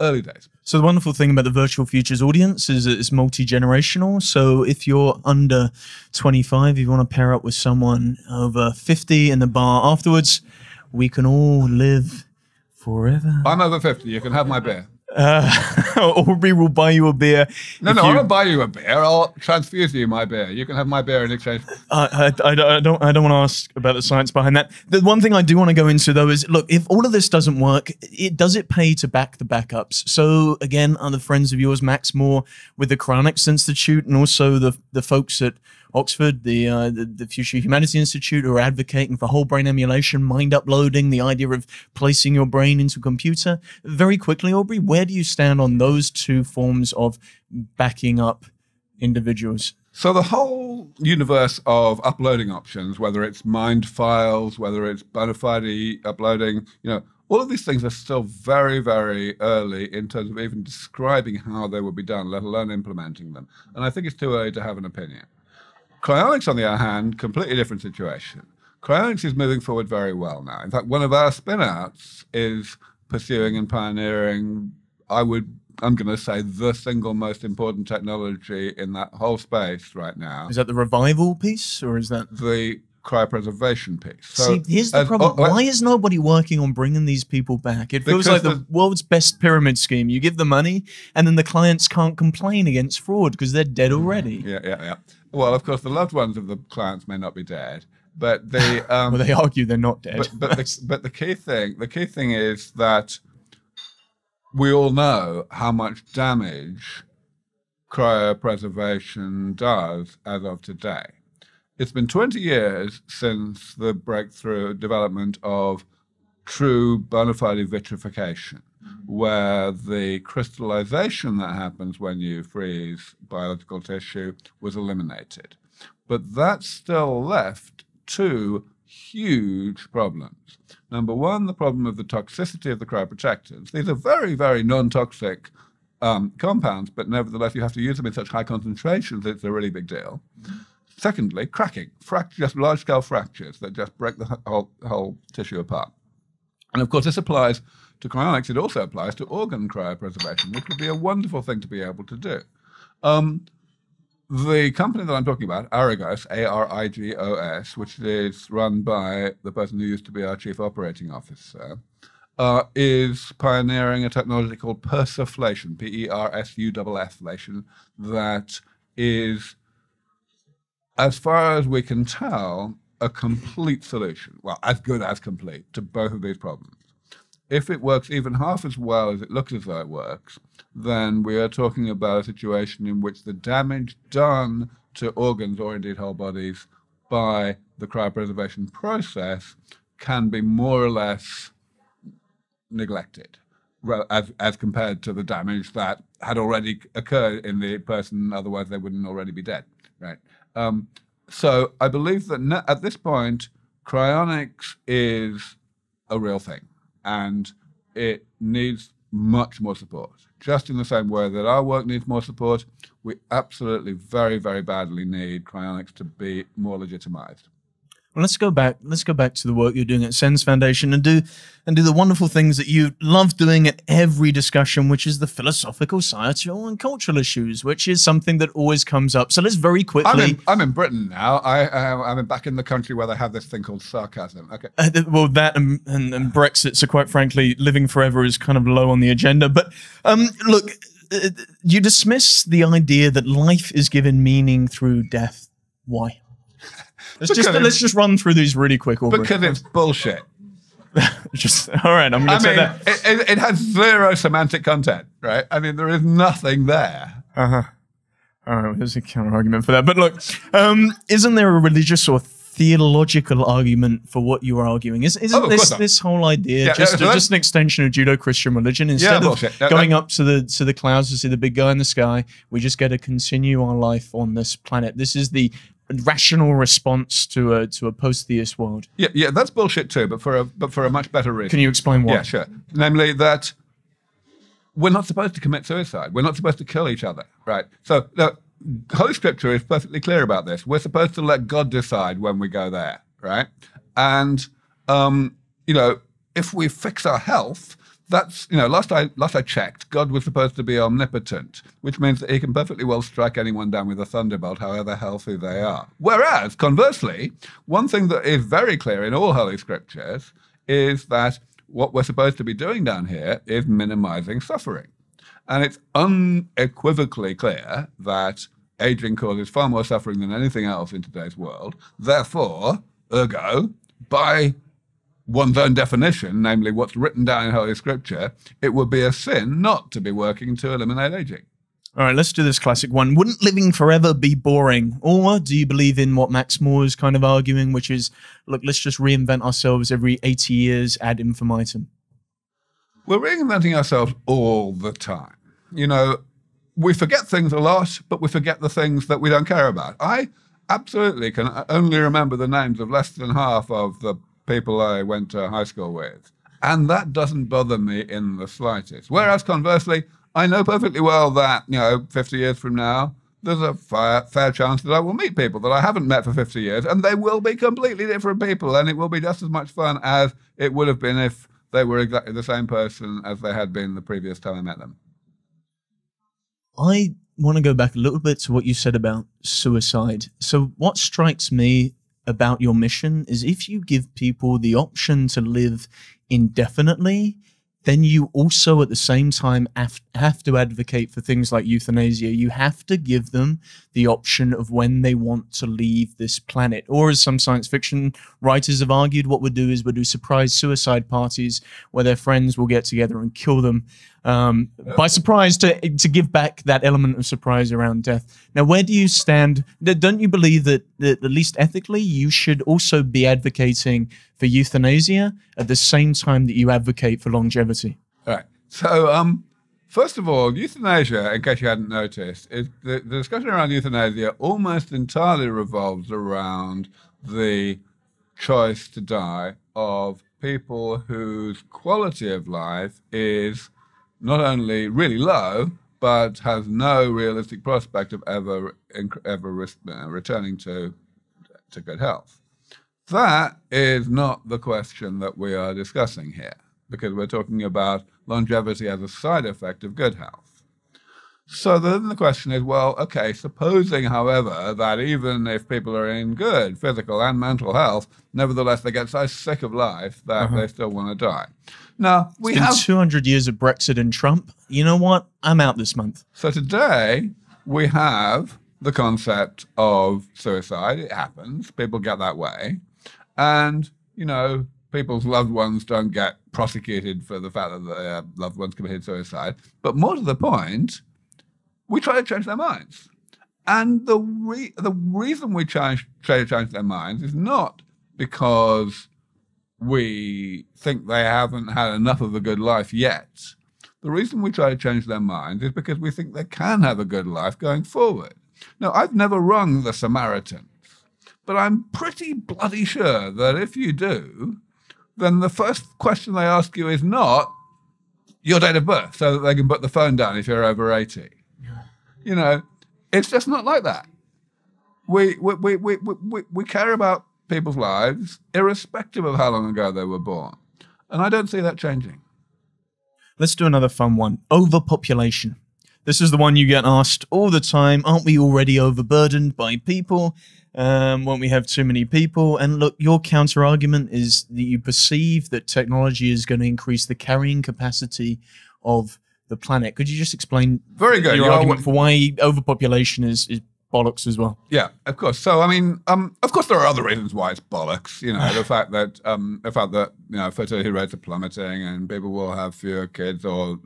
early days. So the wonderful thing about the Virtual Futures audience is that it's multi-generational. So if you're under twenty-five, you want to pair up with someone over fifty in the bar afterwards, we can all live forever. I'm over fifty. You can have my beer. Uh, Aubrey will buy you a beer. No, no, you... I won't buy you a beer. I'll transfuse you my beer. You can have my beer in exchange. I, I, I, I don't, I don't want to ask about the science behind that. The one thing I do want to go into, though, is look, if all of this doesn't work, it does it pay to back the backups? So again, other friends of yours, Max Moore with the Chronics Institute, and also the the folks at Oxford, the, uh, the the Future Humanity Institute, who are advocating for whole brain emulation, mind uploading, the idea of placing your brain into a computer. Very quickly, Aubrey, where do you stand on those two forms of backing up individuals? So the whole universe of uploading options, whether it's mind files, whether it's bona fide uploading, you know, all of these things are still very, very early in terms of even describing how they would be done, let alone implementing them. And I think it's too early to have an opinion. Cryonics, on the other hand, completely different situation. Cryonics is moving forward very well now. In fact, one of our spin-outs is pursuing and pioneering, I would, I'm going to say, the single most important technology in that whole space right now. Is that the revival piece, or is that the cryopreservation piece? So, see, here's the as, problem. Oh, why is nobody working on bringing these people back? It feels like the, the world's best pyramid scheme. You give the money, and then the clients can't complain against fraud because they're dead already. Yeah, yeah, yeah. Well, of course, the loved ones of the clients may not be dead, but the um, well, they argue they're not dead. But, but, the, but the key thing, the key thing is that we all know how much damage cryopreservation does as of today. It's been twenty years since the breakthrough development of true bona fide vitrification, where the crystallization that happens when you freeze biological tissue was eliminated. But that's still left two huge problems. Number one, the problem of the toxicity of the cryoprotectants. These are very, very non-toxic um, compounds, but nevertheless, you have to use them in such high concentrations that it's a really big deal. Secondly, cracking, fract just large-scale fractures that just break the whole, whole tissue apart. And of course, this applies to cryonics, it also applies to organ cryopreservation, which would be a wonderful thing to be able to do. Um, the company that I'm talking about, Arigos, A R I G O S, which is run by the person who used to be our chief operating officer, uh, is pioneering a technology called Persufflation, P E R S U F F lation, that is, as far as we can tell, a complete solution, well, as good as complete, to both of these problems. If it works even half as well as it looks as though it works, then we are talking about a situation in which the damage done to organs, or indeed whole bodies, by the cryopreservation process can be more or less neglected, as, as compared to the damage that had already occurred in the person, otherwise they wouldn't already be dead, right? Um, so I believe that at this point, cryonics is a real thing. And it needs much more support. Just in the same way that our work needs more support, we absolutely very, very badly need cryonics to be more legitimized. Well, let's go back. Let's go back to the work you're doing at SENS Foundation and do and do the wonderful things that you love doing at every discussion, which is the philosophical, societal, and cultural issues, which is something that always comes up. So let's very quickly. I'm in, I'm in Britain now. I, I I'm back in the country where they have this thing called sarcasm. Okay. Uh, well, that and, and and Brexit. So quite frankly, living forever is kind of low on the agenda. But um, look, uh, you dismiss the idea that life is given meaning through death. Why? Let's just, let's just run through these really quick. Aubrey. Because it's bullshit. just all right. I'm going to say that it, it, it has zero semantic content, right? I mean, there is nothing there. Uh huh. All right. Well, there's a counter argument for that, but look, um, isn't there a religious or theological argument for what you are arguing. Is, isn't oh, this, this whole idea yeah, just, yeah, just an extension of Judeo-Christian religion? Instead yeah, of yeah, going yeah. up to the, to the clouds to see the big guy in the sky, we just get to continue our life on this planet. This is the rational response to a to a post-theist world. Yeah, yeah, that's bullshit too, but for a but for a much better reason. Can you explain why? Yeah, sure. Namely that we're not supposed to commit suicide. We're not supposed to kill each other, right? So the Holy Scripture is perfectly clear about this. We're supposed to let God decide when we go there, right? And um, you know, if we fix our health, that's, you know, last I last I checked, God was supposed to be omnipotent, which means that he can perfectly well strike anyone down with a thunderbolt, however healthy they are. Whereas, conversely, one thing that is very clear in all Holy Scriptures is that what we're supposed to be doing down here is minimizing suffering. And it's unequivocally clear that aging causes far more suffering than anything else in today's world. Therefore, ergo, by one's own definition, namely what's written down in Holy Scripture, it would be a sin not to be working to eliminate aging. All right, let's do this classic one. Wouldn't living forever be boring? Or do you believe in what Max Moore is kind of arguing, which is, look, let's just reinvent ourselves every eighty years ad infinitum? We're reinventing ourselves all the time. You know, we forget things a lot, but we forget the things that we don't care about. I absolutely can only remember the names of less than half of the people I went to high school with. And that doesn't bother me in the slightest. Whereas conversely, I know perfectly well that, you know, fifty years from now, there's a fair, fair chance that I will meet people that I haven't met for fifty years, and they will be completely different people, and it will be just as much fun as it would have been if they were exactly the same person as they had been the previous time I met them. I want to go back a little bit to what you said about suicide. So what strikes me about your mission is if you give people the option to live indefinitely, then you also at the same time have to advocate for things like euthanasia. You have to give them the option of when they want to leave this planet. Or as some science fiction writers have argued, what we'll do is we'll do surprise suicide parties where their friends will get together and kill them um, by surprise to, to give back that element of surprise around death. Now, where do you stand? Don't you believe that, that at least ethically, you should also be advocating for euthanasia at the same time that you advocate for longevity? All right. So um, first of all, euthanasia, in case you hadn't noticed, is the, the discussion around euthanasia almost entirely revolves around the choice to die of people whose quality of life is not only really low, but has no realistic prospect of ever, ever returning to, to good health. That is not the question that we are discussing here, because we're talking about longevity as a side effect of good health. So then the question is, well, okay, supposing, however, that even if people are in good physical and mental health, nevertheless they get so sick of life that uh-huh. they still want to die. Now, we it's been have two hundred years of Brexit and Trump. You know what? I'm out this month. So today we have the concept of suicide. It happens. People get that way. And, you know, people's loved ones don't get prosecuted for the fact that their loved ones committed suicide. But more to the point, we try to change their minds. And the re the reason we try, try to change their minds is not because we think they haven't had enough of a good life yet. The reason we try to change their minds is because we think they can have a good life going forward. Now, I've never wronged the Samaritans, but I'm pretty bloody sure that if you do, then the first question they ask you is not your date of birth, so that they can put the phone down if you're over eighty. Yeah. You know, it's just not like that. We we, we, we, we, we we care about people's lives irrespective of how long ago they were born, and I don't see that changing. Let's do another fun one, overpopulation. This is the one you get asked all the time. Aren't we already overburdened by people? Um, won't we have too many people? And look, your counter-argument is that you perceive that technology is going to increase the carrying capacity of the planet. Could you just explain Very good. your you argument are... for why overpopulation is, is bollocks as well. Yeah, of course. So, I mean, um, of course there are other reasons why it's bollocks. You know, the fact that, um, the fact that, you know, fertility rates are plummeting and people will have fewer kids or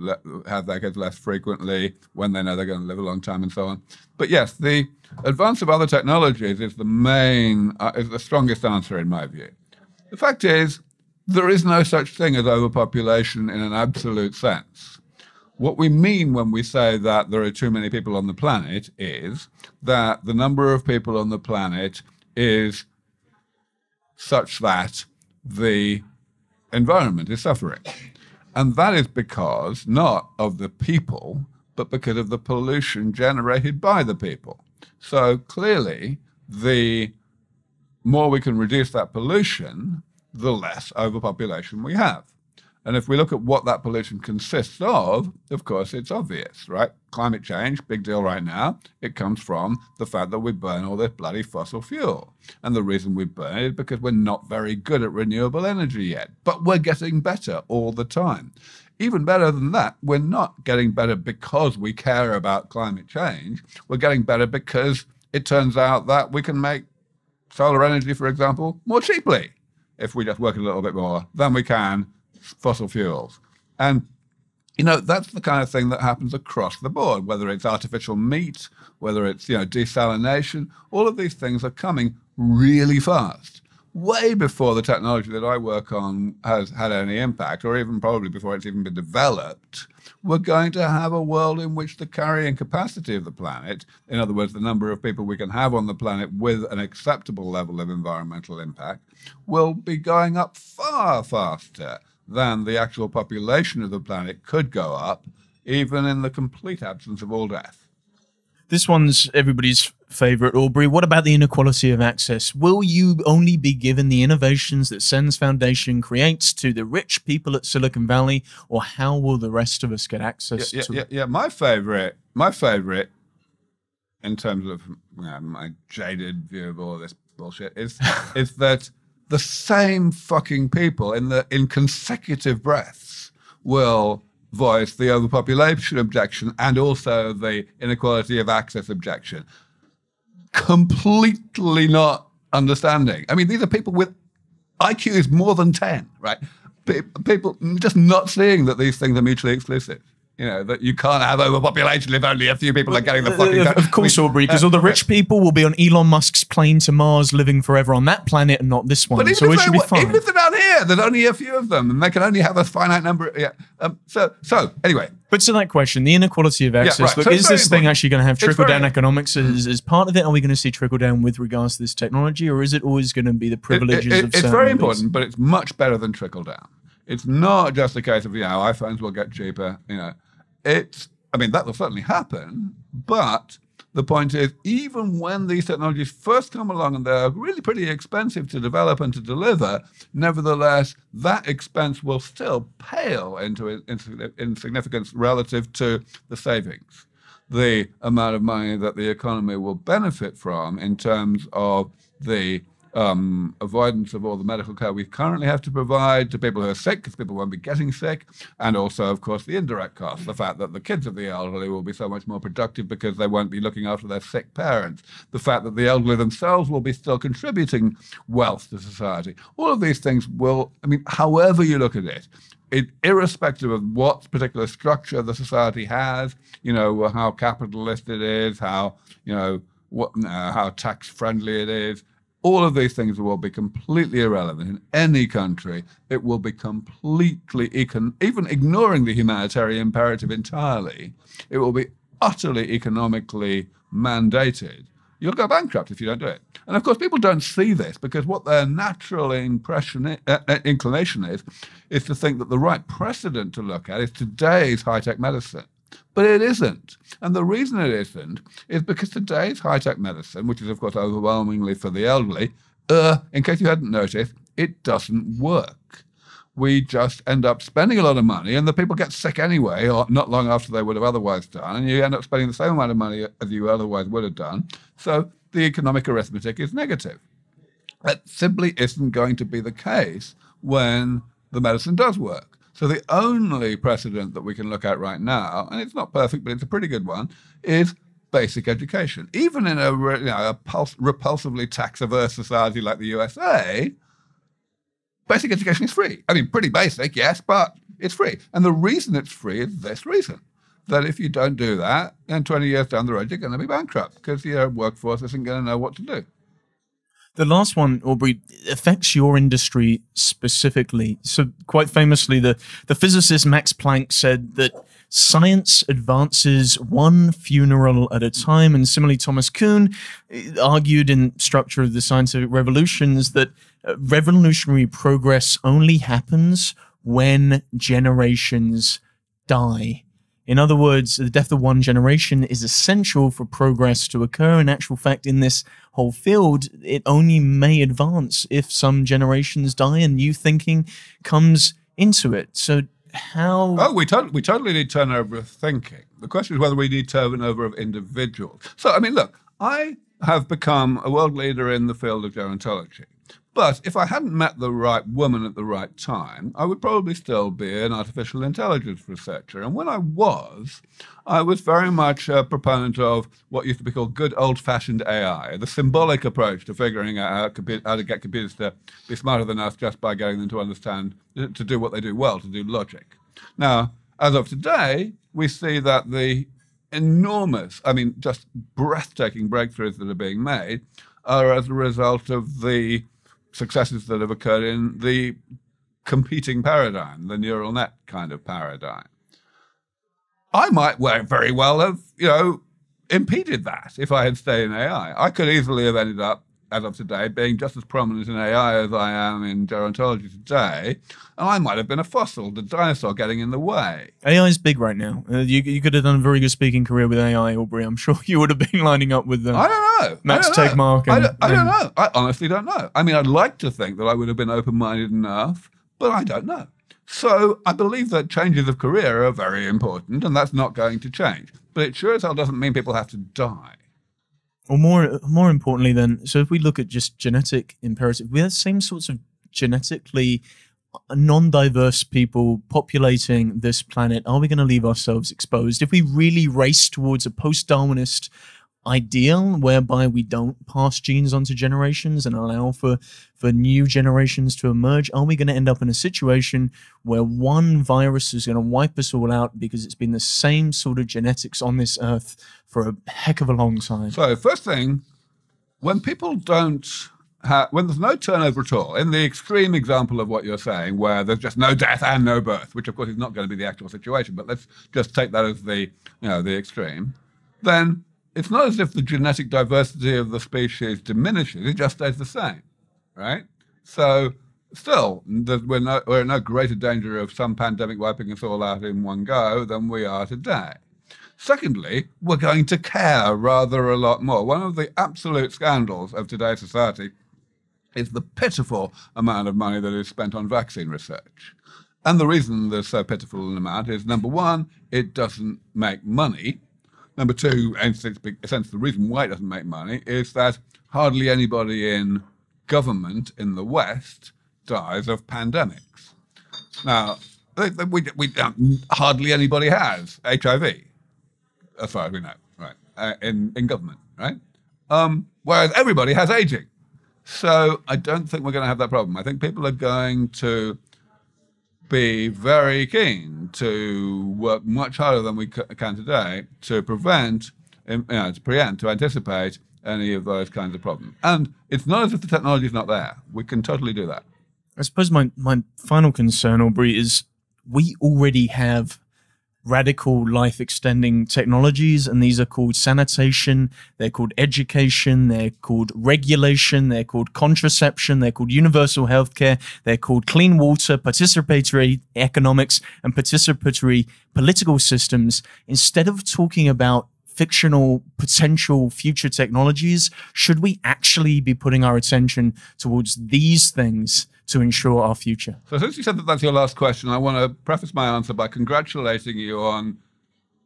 have their kids less frequently when they know they're going to live a long time and so on. But yes, the advance of other technologies is the main, uh, is the strongest answer in my view. The fact is, there is no such thing as overpopulation in an absolute sense. What we mean when we say that there are too many people on the planet is that the number of people on the planet is such that the environment is suffering. And that is because not of the people, but because of the pollution generated by the people. So clearly, the more we can reduce that pollution, the less overpopulation we have. And if we look at what that pollution consists of, of course, it's obvious, right? Climate change, big deal right now. It comes from the fact that we burn all this bloody fossil fuel. And the reason we burn it is because we're not very good at renewable energy yet. But we're getting better all the time. Even better than that, we're not getting better because we care about climate change. We're getting better because it turns out that we can make solar energy, for example, more cheaply if we just work a little bit more than we can fossil fuels. And, you know, that's the kind of thing that happens across the board, whether it's artificial meat, whether it's, you know, desalination. All of these things are coming really fast, way before the technology that I work on has had any impact, or even probably before it's even been developed. We're going to have a world in which the carrying capacity of the planet, in other words, the number of people we can have on the planet with an acceptable level of environmental impact, will be going up far faster than the actual population of the planet could go up, even in the complete absence of all death. This one's everybody's favorite, Aubrey. What about the inequality of access? Will you only be given the innovations that SENS Foundation creates to the rich people at Silicon Valley, or how will the rest of us get access yeah, yeah, to yeah, it? Yeah, my favorite, my favorite, in terms of you know, my jaded view of all of this bullshit, is, is that the same fucking people in the in consecutive breaths will voice the overpopulation objection and also the inequality of access objection, completely not understanding. I mean, these are people with I Qs more than ten, right? People just not seeing that these things are mutually exclusive. You know, that you can't have overpopulation if only a few people are getting the fucking... Of, of course, I mean, Aubrey, because uh, all the rich people will be on Elon Musk's plane to Mars living forever on that planet and not this one. But even, so if, it should they, be fine. Even if they're not here, there's only a few of them and they can only have a finite number. Of, yeah. um, so, so, anyway. But to that question, the inequality of access, yeah, right. Look, so is this important. Thing actually going to have trickle-down economics as, as part of it? Are we going to see trickle-down with regards to this technology, or is it always going to be the privileges it, it, it, of certain It's very important, but it's much better than trickle-down. It's not just a case of, you know, iPhones will get cheaper, you know. It's, I mean, that will certainly happen, but the point is, even when these technologies first come along and they're really pretty expensive to develop and to deliver, nevertheless, that expense will still pale into insignificance relative to the savings, the amount of money that the economy will benefit from in terms of the Um, avoidance of all the medical care we currently have to provide to people who are sick, because people won't be getting sick, and also, of course, the indirect costs, the fact that the kids of the elderly will be so much more productive because they won't be looking after their sick parents, the fact that the elderly themselves will be still contributing wealth to society. All of these things will, I mean, however you look at it, It, irrespective of what particular structure the society has, you know, how capitalist it is, how, you know, what, uh, how tax-friendly it is, all of these things will be completely irrelevant in any country. It will be completely, econ even ignoring the humanitarian imperative entirely, it will be utterly economically mandated. You'll go bankrupt if you don't do it. And of course, people don't see this because what their natural impression, uh, inclination is, is to think that the right precedent to look at is today's high-tech medicine. But it isn't. And the reason it isn't is because today's high-tech medicine, which is, of course, overwhelmingly for the elderly, uh, in case you hadn't noticed, it doesn't work. We just end up spending a lot of money, and the people get sick anyway, or not long after they would have otherwise done, and you end up spending the same amount of money as you otherwise would have done. So the economic arithmetic is negative. That simply isn't going to be the case when the medicine does work. So the only precedent that we can look at right now, and it's not perfect, but it's a pretty good one, is basic education. Even in a, you know, a pulse, repulsively tax-averse society like the U S A, basic education is free. I mean, pretty basic, yes, but it's free. And the reason it's free is this reason, that if you don't do that, then twenty years down the road, you're going to be bankrupt because your workforce isn't going to know what to do. The last one, Aubrey, affects your industry specifically. So quite famously, the, the physicist Max Planck said that science advances one funeral at a time. And similarly, Thomas Kuhn argued in Structure of the Scientific Revolutions that revolutionary progress only happens when generations die. In other words, the death of one generation is essential for progress to occur. In actual fact, in this whole field, it only may advance if some generations die and new thinking comes into it. So how... Oh, we, tot we totally need turnover of thinking. The question is whether we need turnover of individuals. So, I mean, look, I have become a world leader in the field of gerontology. But if I hadn't met the right woman at the right time, I would probably still be an artificial intelligence researcher. And when I was, I was very much a proponent of what used to be called good old-fashioned A I, the symbolic approach to figuring out how to get computers to be smarter than us just by getting them to understand, to do what they do well, to do logic. Now, as of today, we see that the enormous, I mean, just breathtaking breakthroughs that are being made are as a result of the successes that have occurred in the competing paradigm, the neural net kind of paradigm. I might very well have, you know, impeded that if I had stayed in A I. I could easily have ended up, as of today, being just as prominent in A I as I am in gerontology today, and I might have been a fossil, the dinosaur getting in the way. A I is big right now. Uh, you, you could have done a very good speaking career with A I, Aubrey. I'm sure you would have been lining up with uh, I don't know. Max Tegmark. I don't, I don't know. I honestly don't know. I mean, I'd like to think that I would have been open-minded enough, but I don't know. So I believe that changes of career are very important, and that's not going to change. But it sure as hell doesn't mean people have to die. Or more, more importantly then, so if we look at just genetic imperative, we have the same sorts of genetically non-diverse people populating this planet. Are we going to leave ourselves exposed? If we really race towards a post-Darwinist ideal whereby we don't pass genes onto generations and allow for, for new generations to emerge, are we going to end up in a situation where one virus is going to wipe us all out because it's been the same sort of genetics on this earth for a heck of a long time? So first thing, when people don't have, when there's no turnover at all, in the extreme example of what you're saying, where there's just no death and no birth, which of course is not going to be the actual situation, but let's just take that as the, you know, the extreme, then it's not as if the genetic diversity of the species diminishes, it just stays the same, right? So still, we're, no, we're in no greater danger of some pandemic wiping us all out in one go than we are today. Secondly, we're going to care rather a lot more. One of the absolute scandals of today's society is the pitiful amount of money that is spent on vaccine research. And the reason there's so pitiful an amount is, number one, it doesn't make money. Number two, and since the reason why it doesn't make money is that hardly anybody in government in the West dies of pandemics. Now, we, we, um, hardly anybody has H I V, as far as we know, right, uh, in, in government, right? Um, whereas everybody has aging. So I don't think we're going to have that problem. I think people are going to be very keen to work much harder than we can today to prevent, you know, to preempt, to anticipate any of those kinds of problems. And it's not as if the technology is not there. We can totally do that. I suppose my, my final concern, Aubrey, is we already have radical life-extending technologies, and these are called sanitation, they're called education, they're called regulation, they're called contraception, they're called universal healthcare, they're called clean water, participatory economics, and participatory political systems. Instead of talking about fictional potential future technologies, should we actually be putting our attention towards these things to ensure our future? So since you said that that's your last question, I want to preface my answer by congratulating you on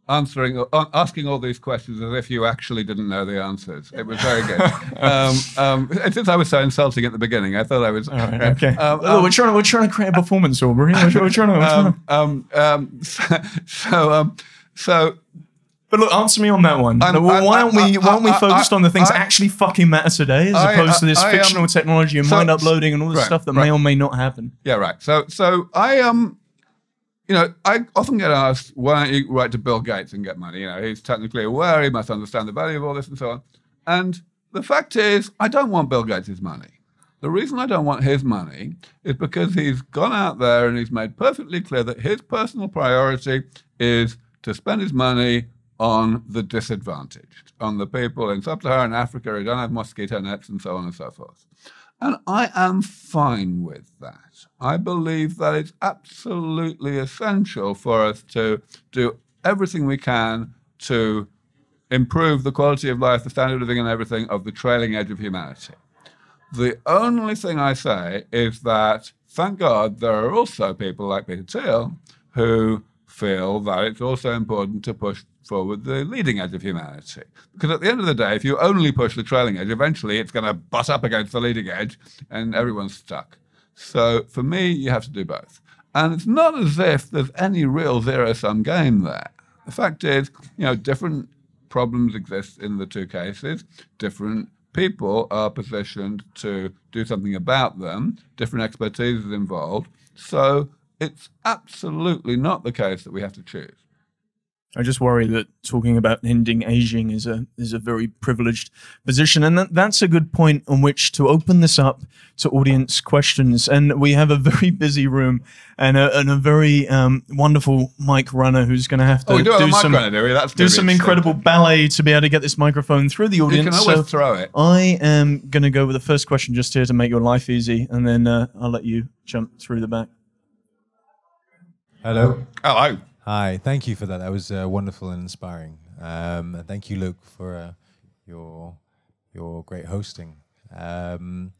answering, on asking all these questions as if you actually didn't know the answers. It was very good. um, um, and since I was so insulting at the beginning, I thought I was... All right, okay. Um, oh, um, we're, trying to, we're trying to create a performance, Aubrey. We're, we're trying to... We're trying to um, um, um, so... so um, so But look, answer me on that one. Um, no, well, um, why aren't we, why aren't we focused uh, uh, on the things I, that actually fucking matter today, as I, opposed to this I, I, fictional um, technology and so, mind uploading and all this right, stuff that right. may or may not happen? Yeah, right. So, so I um, you know, I often get asked, why don't you write to Bill Gates and get money? You know, he's technically aware, he must understand the value of all this and so on. And the fact is, I don't want Bill Gates' money. The reason I don't want his money is because he's gone out there and he's made perfectly clear that his personal priority is to spend his money on the disadvantaged, on the people in sub-Saharan Africa who don't have mosquito nets and so on and so forth. And I am fine with that. I believe that it's absolutely essential for us to do everything we can to improve the quality of life, the standard of living and everything of the trailing edge of humanity. The only thing I say is that, thank God, there are also people like Peter Thiel who feel that it's also important to push forward the leading edge of humanity. Because at the end of the day, if you only push the trailing edge, eventually it's going to butt up against the leading edge and everyone's stuck. So for me, you have to do both. And it's not as if there's any real zero-sum game there. The fact is, you know, different problems exist in the two cases, different people are positioned to do something about them. Different expertise is involved. So it's absolutely not the case that we have to choose. I just worry that talking about ending aging is a is a very privileged position. And that, that's a good point on which to open this up to audience questions. And we have a very busy room and a, and a very um, wonderful mic runner who's going to have to oh, do, do, some, That's do some incredible ballet to be able to get this microphone through the audience. You can always so throw it. I am going to go with the first question just here to make your life easy. And then uh, I'll let you jump through the back. Hello. Hello. Hi, thank you for that. That was uh, wonderful and inspiring. Um, and thank you, Luke, for uh, your your great hosting. Um,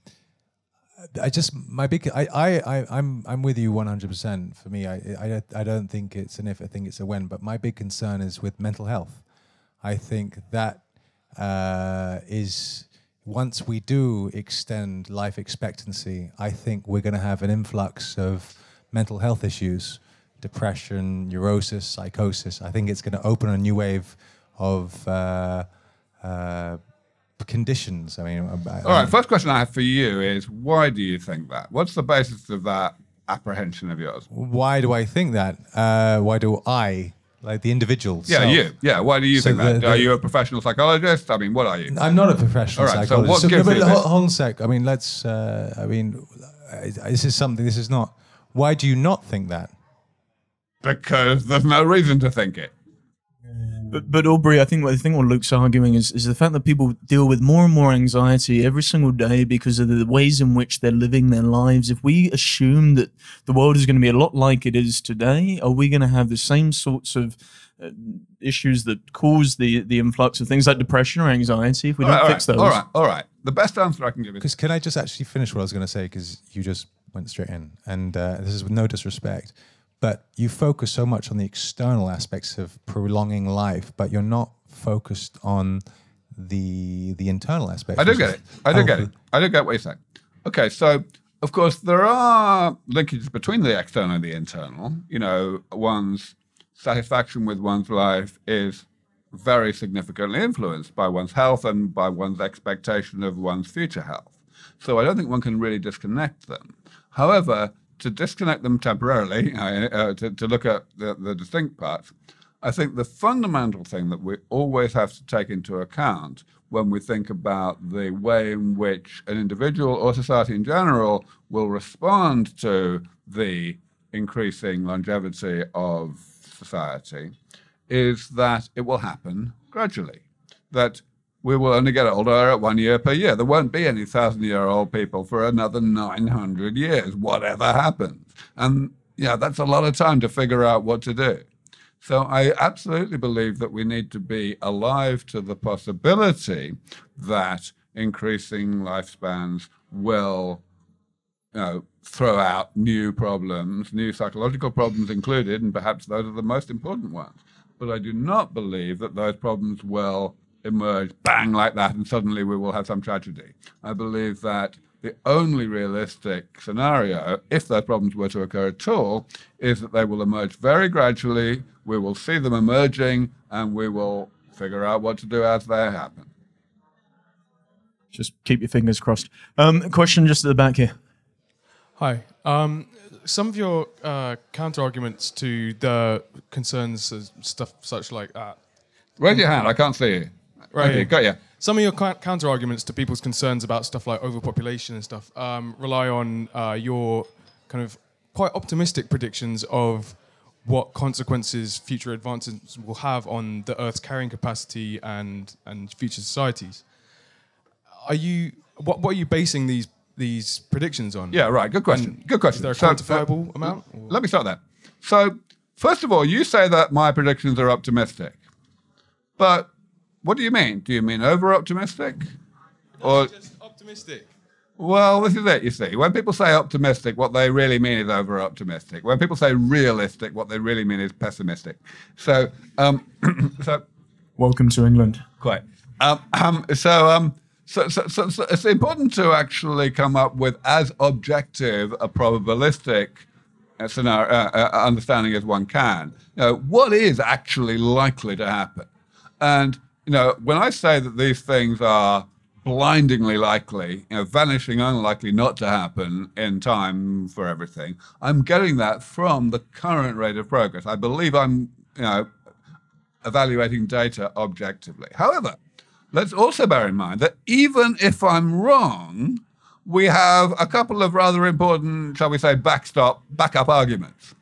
I just my big I I I I'm I'm with you one hundred percent. For me, I I I don't think it's an if. I think it's a when. But my big concern is with mental health. I think that uh, is once we do extend life expectancy, I think we're going to have an influx of mental health issues. Depression, neurosis, psychosis. I think it's going to open a new wave of uh, uh, conditions. I mean, I, all right. First question I have for you is: why do you think that? What's the basis of that apprehension of yours? Why do I think that? Uh, why do I, like the individual? Yeah, self. you. Yeah. Why do you so think the, that? The, are you a professional psychologist? I mean, what are you? I'm not a professional all right, psychologist. So what so, gives but, you but, hold on a sec. I mean, let's. Uh, I mean, this is something. This is not. Why do you not think that? Because there's no reason to think it. But, but Aubrey, I think, I think what Luke's arguing is, is the fact that people deal with more and more anxiety every single day because of the ways in which they're living their lives. If we assume that the world is going to be a lot like it is today, are we going to have the same sorts of uh, issues that cause the, the influx of things like depression or anxiety if we all don't right, fix those? All right, all right. The best answer I can give is... Because can I just actually finish what I was going to say? Because you just went straight in. And uh, this is with no disrespect. But you focus so much on the external aspects of prolonging life, but you're not focused on the the internal aspects. I do get it. I do get it. I do get what you're saying. Okay, so of course there are linkages between the external and the internal. You know, one's satisfaction with one's life is very significantly influenced by one's health and by one's expectation of one's future health. So I don't think one can really disconnect them. However, to disconnect them temporarily, uh, to, to look at the, the distinct parts, I think the fundamental thing that we always have to take into account when we think about the way in which an individual or society in general will respond to the increasing longevity of society is that it will happen gradually, that we will only get older at one year per year. There won't be any thousand-year-old people for another nine hundred years, whatever happens. And yeah, that's a lot of time to figure out what to do. So I absolutely believe that we need to be alive to the possibility that increasing lifespans will, you know, throw out new problems, new psychological problems included, and perhaps those are the most important ones. But I do not believe that those problems will emerge, bang, like that, and suddenly we will have some tragedy. I believe that the only realistic scenario, if those problems were to occur at all, is that they will emerge very gradually we will see them emerging, and we will figure out what to do as they happen. Just keep your fingers crossed. Um, question just at the back here. Hi. Um, some of your uh, counter-arguments to the concerns, uh, stuff such like that. Where's your hand? I can't see you. Right. Okay, got you. Some of your counter-arguments to people's concerns about stuff like overpopulation and stuff um, rely on uh, your kind of quite optimistic predictions of what consequences future advances will have on the Earth's carrying capacity and, and future societies. Are you, what, what are you basing these these predictions on? Yeah, right. Good question. And good question. Is there a quantifiable so, uh, amount? Or? Let me start there. So, first of all, you say that my predictions are optimistic, but what do you mean? Do you mean over-optimistic? No, or just optimistic. Well, this is it, you see. When people say optimistic, what they really mean is over-optimistic. When people say realistic, what they really mean is pessimistic. So, um, so welcome to England. Quite. Um, um, so, um, so, so, so, so it's important to actually come up with as objective a probabilistic scenario, uh, uh, understanding as one can. You know, what is actually likely to happen? And you know, when I say that these things are blindingly likely, you know, vanishing unlikely not to happen in time for everything, I'm getting that from the current rate of progress. I believe I'm, you know, evaluating data objectively. However, let's also bear in mind that even if I'm wrong, we have a couple of rather important, shall we say, backstop, backup arguments.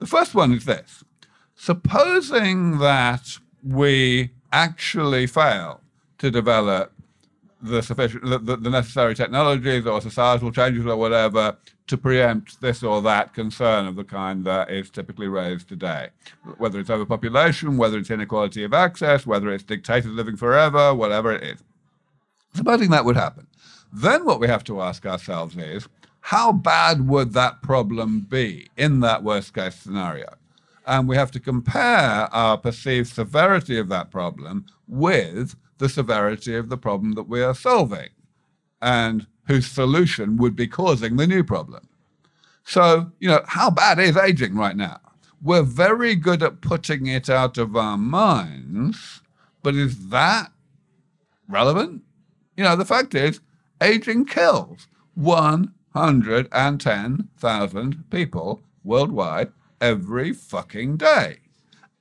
The first one is this. Supposing that we actually fail to develop the, sufficient, the, the necessary technologies or societal changes or whatever to preempt this or that concern of the kind that is typically raised today, whether it's overpopulation, whether it's inequality of access, whether it's dictators living forever, whatever it is. Supposing that would happen, then what we have to ask ourselves is, how bad would that problem be in that worst-case scenario? And we have to compare our perceived severity of that problem with the severity of the problem that we are solving and whose solution would be causing the new problem. So, you know, how bad is aging right now? We're very good at putting it out of our minds, but is that relevant? You know, the fact is, aging kills one hundred ten thousand people worldwide every fucking day.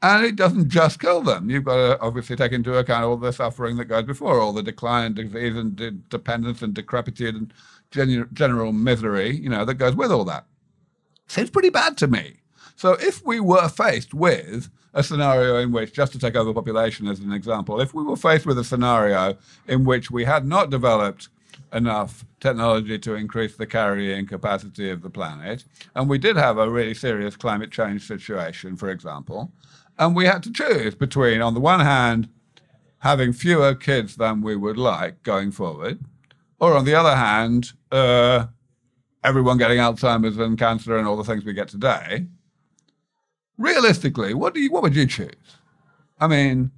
And it doesn't just kill them. You've got to obviously take into account all the suffering that goes before, all the decline and disease and de dependence and decrepitude and gen general misery, you know, that goes with all that. Seems pretty bad to me. So if we were faced with a scenario in which, just to take overpopulation as an example, if we were faced with a scenario in which we had not developed enough technology to increase the carrying capacity of the planet, and we did have a really serious climate change situation, for example, and we had to choose between, on the one hand, having fewer kids than we would like going forward, or on the other hand, uh, everyone getting Alzheimer's and cancer and all the things we get today. Realistically, what do you, what would you choose? I mean,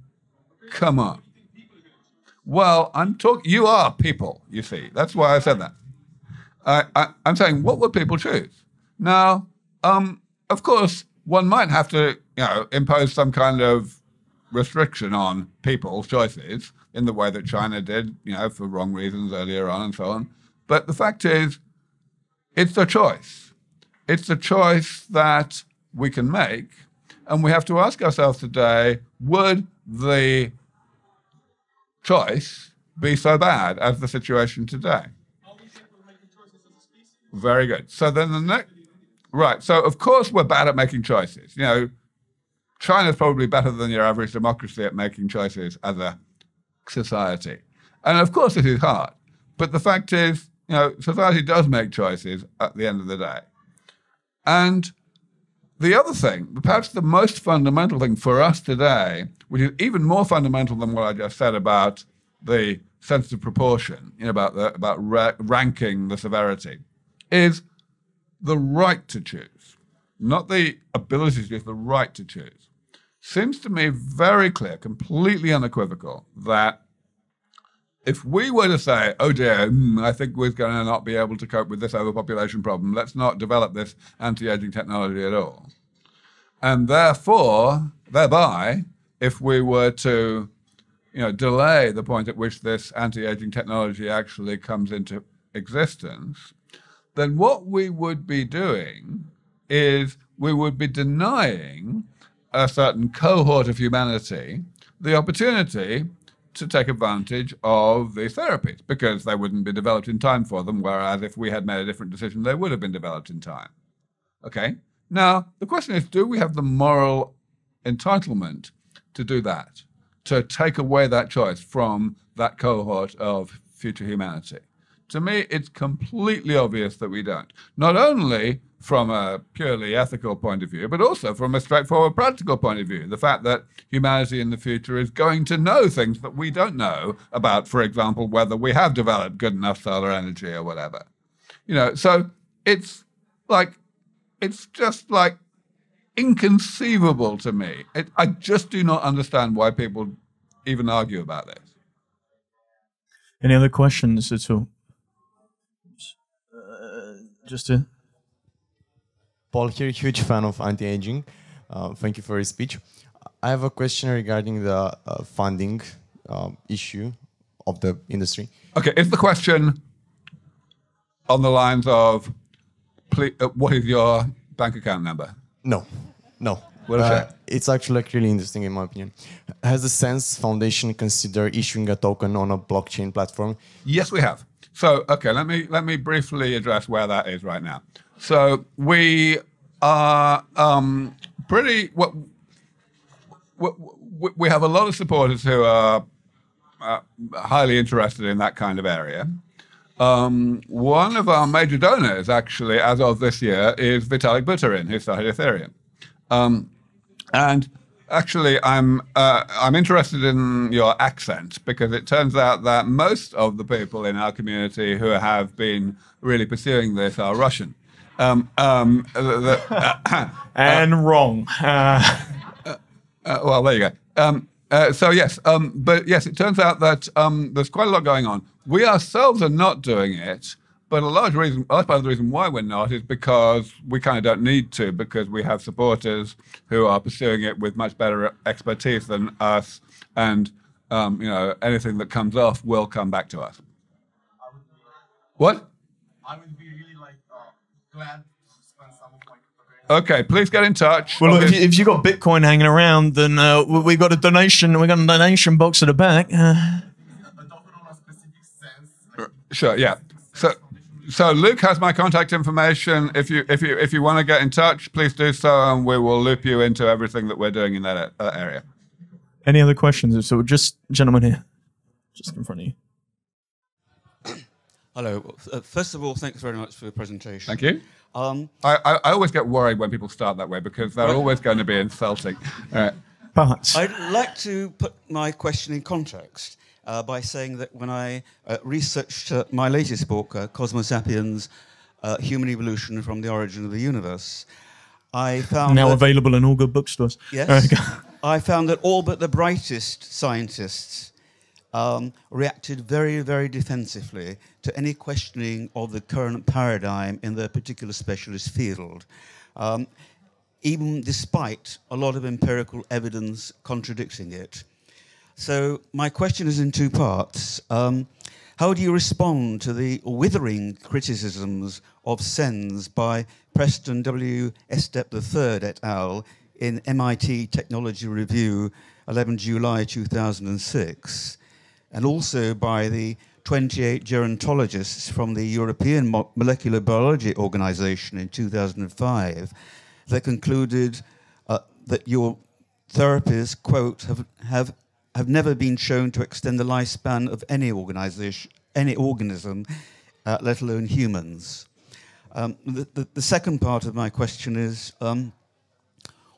come on. Well, I'm talking. You are people, you see. That's why I said that. I, I, I'm saying, what would people choose? Now, um, of course, one might have to, you know, impose some kind of restriction on people's choices in the way that China did, you know, for wrong reasons earlier on and so on. But the fact is, it's a choice. It's a choice that we can make, and we have to ask ourselves today: would the choice be so bad as the situation today? Are we capable of making choices as a species? Very good. So then the next. Right, so of course we're bad at making choices. You know, China's probably better than your average democracy at making choices as a society. And of course it is hard. But the fact is, you know, society does make choices at the end of the day. And the other thing, perhaps the most fundamental thing for us today, which is even more fundamental than what I just said about the sense of proportion, you know, about, the, about ra ranking the severity, is the right to choose, not the ability to choose, the right to choose. Seems to me very clear, completely unequivocal, that if we were to say, oh dear, mm, I think we're going to not be able to cope with this overpopulation problem, let's not develop this anti-aging technology at all, and therefore Thereby, if we were to you know, delay the point at which this anti-aging technology actually comes into existence, then what we would be doing is we would be denying a certain cohort of humanity the opportunity to take advantage of these therapies because they wouldn't be developed in time for them, whereas if we had made a different decision, they would have been developed in time. Okay? Now, the question is, do we have the moral entitlement to do that, to take away that choice from that cohort of future humanity? To me, it's completely obvious that we don't. Not only from a purely ethical point of view, but also from a straightforward practical point of view. The fact that humanity in the future is going to know things that we don't know about, for example, whether we have developed good enough solar energy or whatever. You know, so it's like, it's just like inconceivable to me. It, I just do not understand why people even argue about this. Any other questions at all? Just to... Paul here, huge fan of anti-aging. Uh, thank you for your speech. I have a question regarding the uh, funding um, issue of the industry. Okay, is the question on the lines of, please, uh, what is your bank account number? No, no. Well, uh, it's actually like really interesting in my opinion. Has the SENS Foundation considered issuing a token on a blockchain platform? Yes, we have. So, okay, let me, let me briefly address where that is right now. So we are um, pretty, what, what, we have a lot of supporters who are uh, highly interested in that kind of area. Um, one of our major donors, actually, as of this year, is Vitalik Buterin, who started Ethereum. Um, and actually, I'm uh, I'm interested in your accent because it turns out that most of the people in our community who have been really pursuing this are Russian. Um, um, the, the, uh, and uh, wrong. Uh. Uh, uh, well, there you go. Um, uh, so yes, um, but yes, it turns out that um, there's quite a lot going on. We ourselves are not doing it. But a large reason, a large part of the reason why we're not is because we kind of don't need to, because we have supporters who are pursuing it with much better expertise than us, and um, you know, anything that comes off will come back to us. I would be, what? I would be really like uh, glad to spend some of my. Okay, please get in touch. Well, look, if, you, if you've got Bitcoin hanging around, then uh, we've got a donation. We've got a donation box at the back. Uh, sure. Yeah. So. So Luke has my contact information. If you if you if you want to get in touch, please do so, and we will loop you into everything that we're doing in that uh, area. Any other questions? So just gentlemen here, just in front of you. Hello. Uh, first of all, thanks very much for the presentation. Thank you. Um, I, I I always get worried when people start that way because they're well, always going to be insulting. All right. But I'd like to put my question in context. Uh, by saying that when I uh, researched uh, my latest book, uh, Cosmo Sapiens, uh, Human Evolution from the Origin of the Universe, I found now that, available in all good bookstores. Yes, I found that all but the brightest scientists um, reacted very, very defensively to any questioning of the current paradigm in their particular specialist field, um, even despite a lot of empirical evidence contradicting it. So my question is in two parts. Um, how do you respond to the withering criticisms of SENS by Preston W. Estep the third et al. In M I T Technology Review, eleventh July two thousand six, and also by the twenty-eight gerontologists from the European Mo- Molecular Biology Organization in two thousand five that concluded uh, that your therapies, quote, have, have have never been shown to extend the lifespan of any organization, any organism, uh, let alone humans. Um, the, the, the second part of my question is, um,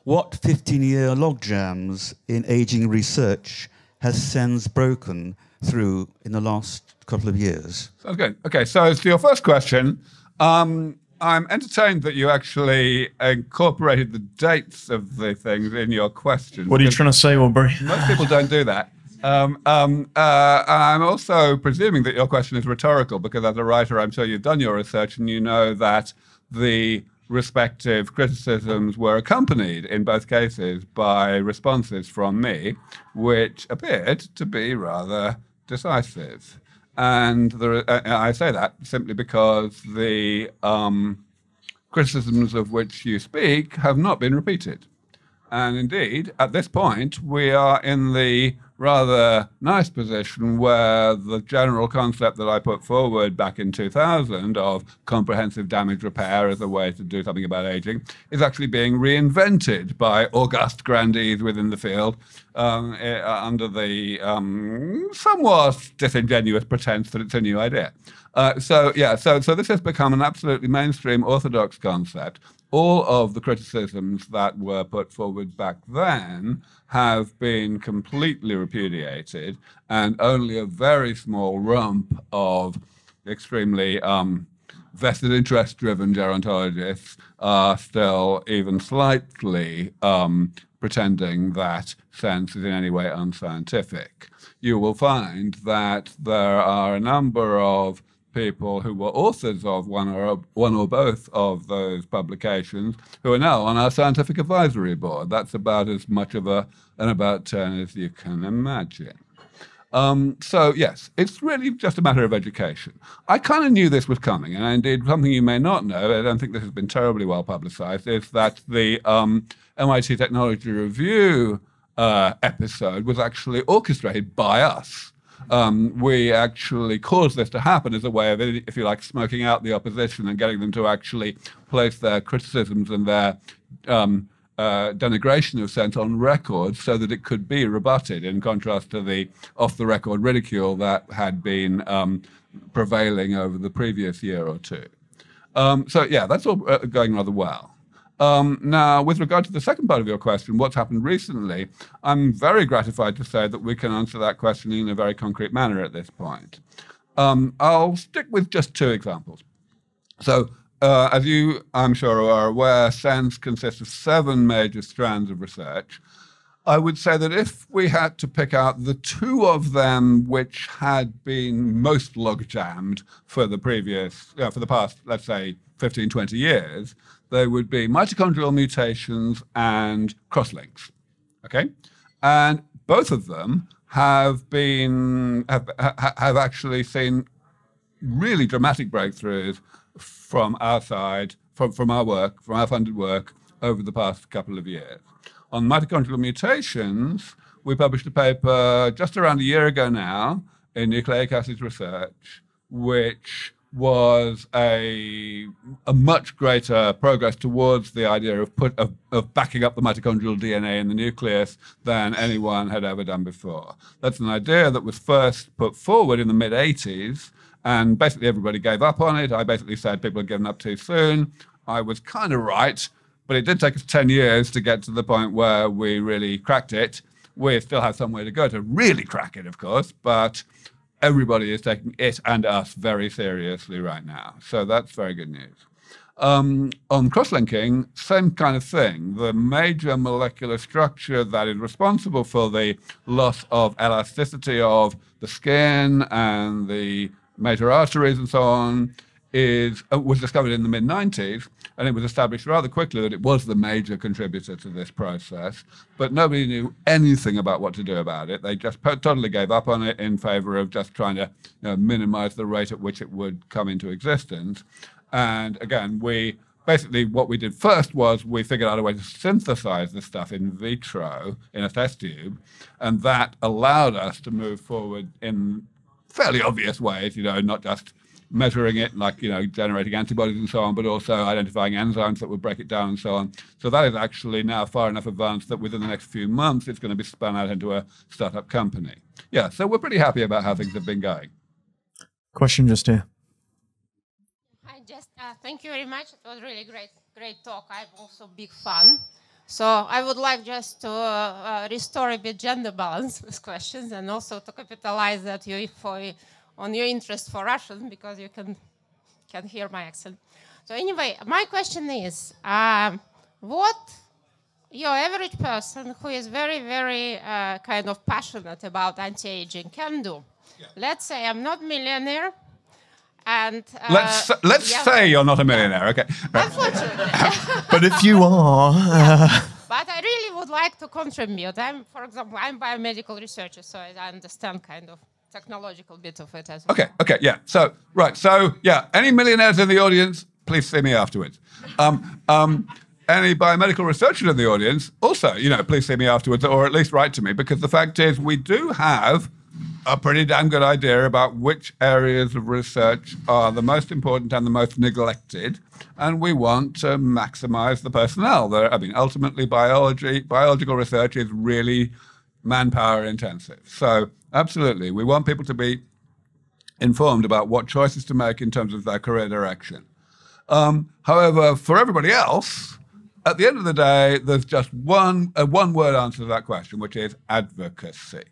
what fifteen-year logjams in aging research has SENS broken through in the last couple of years? Sounds good. Okay, so to your first question, um, I'm entertained that you actually incorporated the dates of the things in your question. What are you trying to say, Aubrey? Most people don't do that. Um, um, uh, I'm also presuming that your question is rhetorical because as a writer, I'm sure you've done your research and you know that the respective criticisms were accompanied in both cases by responses from me, which appeared to be rather decisive. And there, I say that simply because the um, criticisms of which you speak have not been repeated. And indeed, at this point, we are in the rather nice position where the general concept that I put forward back in two thousand of comprehensive damage repair as a way to do something about aging is actually being reinvented by august grandees within the field um, under the um, somewhat disingenuous pretense that it's a new idea. Uh, so, yeah, so, so this has become an absolutely mainstream orthodox concept. All of the criticisms that were put forward back then have been completely repudiated, and only a very small rump of extremely um, vested interest-driven gerontologists are still even slightly um, pretending that S E N S is in any way unscientific. You will find that there are a number of people who were authors of one or, one or both of those publications who are now on our scientific advisory board. That's about as much of a, an about turn as you can imagine. Um, so, yes, it's really just a matter of education. I kind of knew this was coming, and indeed something you may not know, I don't think this has been terribly well publicized, is that the um, M I T Technology Review uh, episode was actually orchestrated by us. Um, we actually caused this to happen as a way of, if you like, smoking out the opposition and getting them to actually place their criticisms and their um, uh, denigration of S E N S on record so that it could be rebutted, in contrast to the off-the-record ridicule that had been um, prevailing over the previous year or two. Um, so, yeah, that's all going rather well. Um, now, with regard to the second part of your question, what's happened recently, I'm very gratified to say that we can answer that question in a very concrete manner at this point. Um, I'll stick with just two examples. So, uh, as you, I'm sure, are aware, S E N S consists of seven major strands of research. I would say that if we had to pick out the two of them which had been most logjammed for the previous, uh, for the past, let's say, fifteen, twenty years, they would be mitochondrial mutations and crosslinks, okay? And both of them have been, have, have actually seen really dramatic breakthroughs from our side, from, from our work, from our funded work over the past couple of years. On mitochondrial mutations, we published a paper just around a year ago now in Nucleic Acids Research, which was a, a much greater progress towards the idea of, put, of, of backing up the mitochondrial D N A in the nucleus than anyone had ever done before. That's an idea that was first put forward in the mid eighties, and basically everybody gave up on it. I basically said people had given up too soon. I was kind of right, but it did take us ten years to get to the point where we really cracked it. We still have some way to go to really crack it, of course, but everybody is taking it and us very seriously right now. So that's very good news. Um, on cross-linking, same kind of thing. The major molecular structure that is responsible for the loss of elasticity of the skin and the major arteries and so on is, was discovered in the mid nineties, and it was established rather quickly that it was the major contributor to this process, but nobody knew anything about what to do about it. They just totally gave up on it in favor of just trying to, you know, minimize the rate at which it would come into existence. And again, we basically what we did first was we figured out a way to synthesize this stuff in vitro in a test tube, and that allowed us to move forward in fairly obvious ways, you know, not just measuring it, like, you know, generating antibodies and so on, but also identifying enzymes that would break it down and so on. So that is actually now far enough advanced that within the next few months, it's going to be spun out into a startup company. Yeah, so we're pretty happy about how things have been going. Question just here. Hi, just uh, thank you very much. It was really great, great talk. I'm also big fan. So I would like just to uh, uh, restore a bit gender balance with questions, and also to capitalize that you for on your interest for Russian, because you can can hear my accent. So anyway, my question is, um, what your average person who is very, very uh, kind of passionate about anti-aging can do? Yeah. Let's say I'm not a millionaire, And uh, let's let's yeah. say you're not a millionaire, okay? Unfortunately. But if you are, yeah. But I really would like to contribute. I'm, for example, I'm a biomedical researcher, so I understand kind of technological bit of it as well. Okay, okay, yeah. So right, so yeah, any millionaires in the audience, please see me afterwards. Um, um, any biomedical researcher in the audience, also, you know, please see me afterwards, or at least write to me, because the fact is we do have a pretty damn good idea about which areas of research are the most important and the most neglected, and we want to maximize the personnel. I mean, ultimately, biology, biological research is really manpower intensive. So absolutely, we want people to be informed about what choices to make in terms of their career direction. Um, however, for everybody else, at the end of the day, there's just one, a one-word answer to that question, which is advocacy.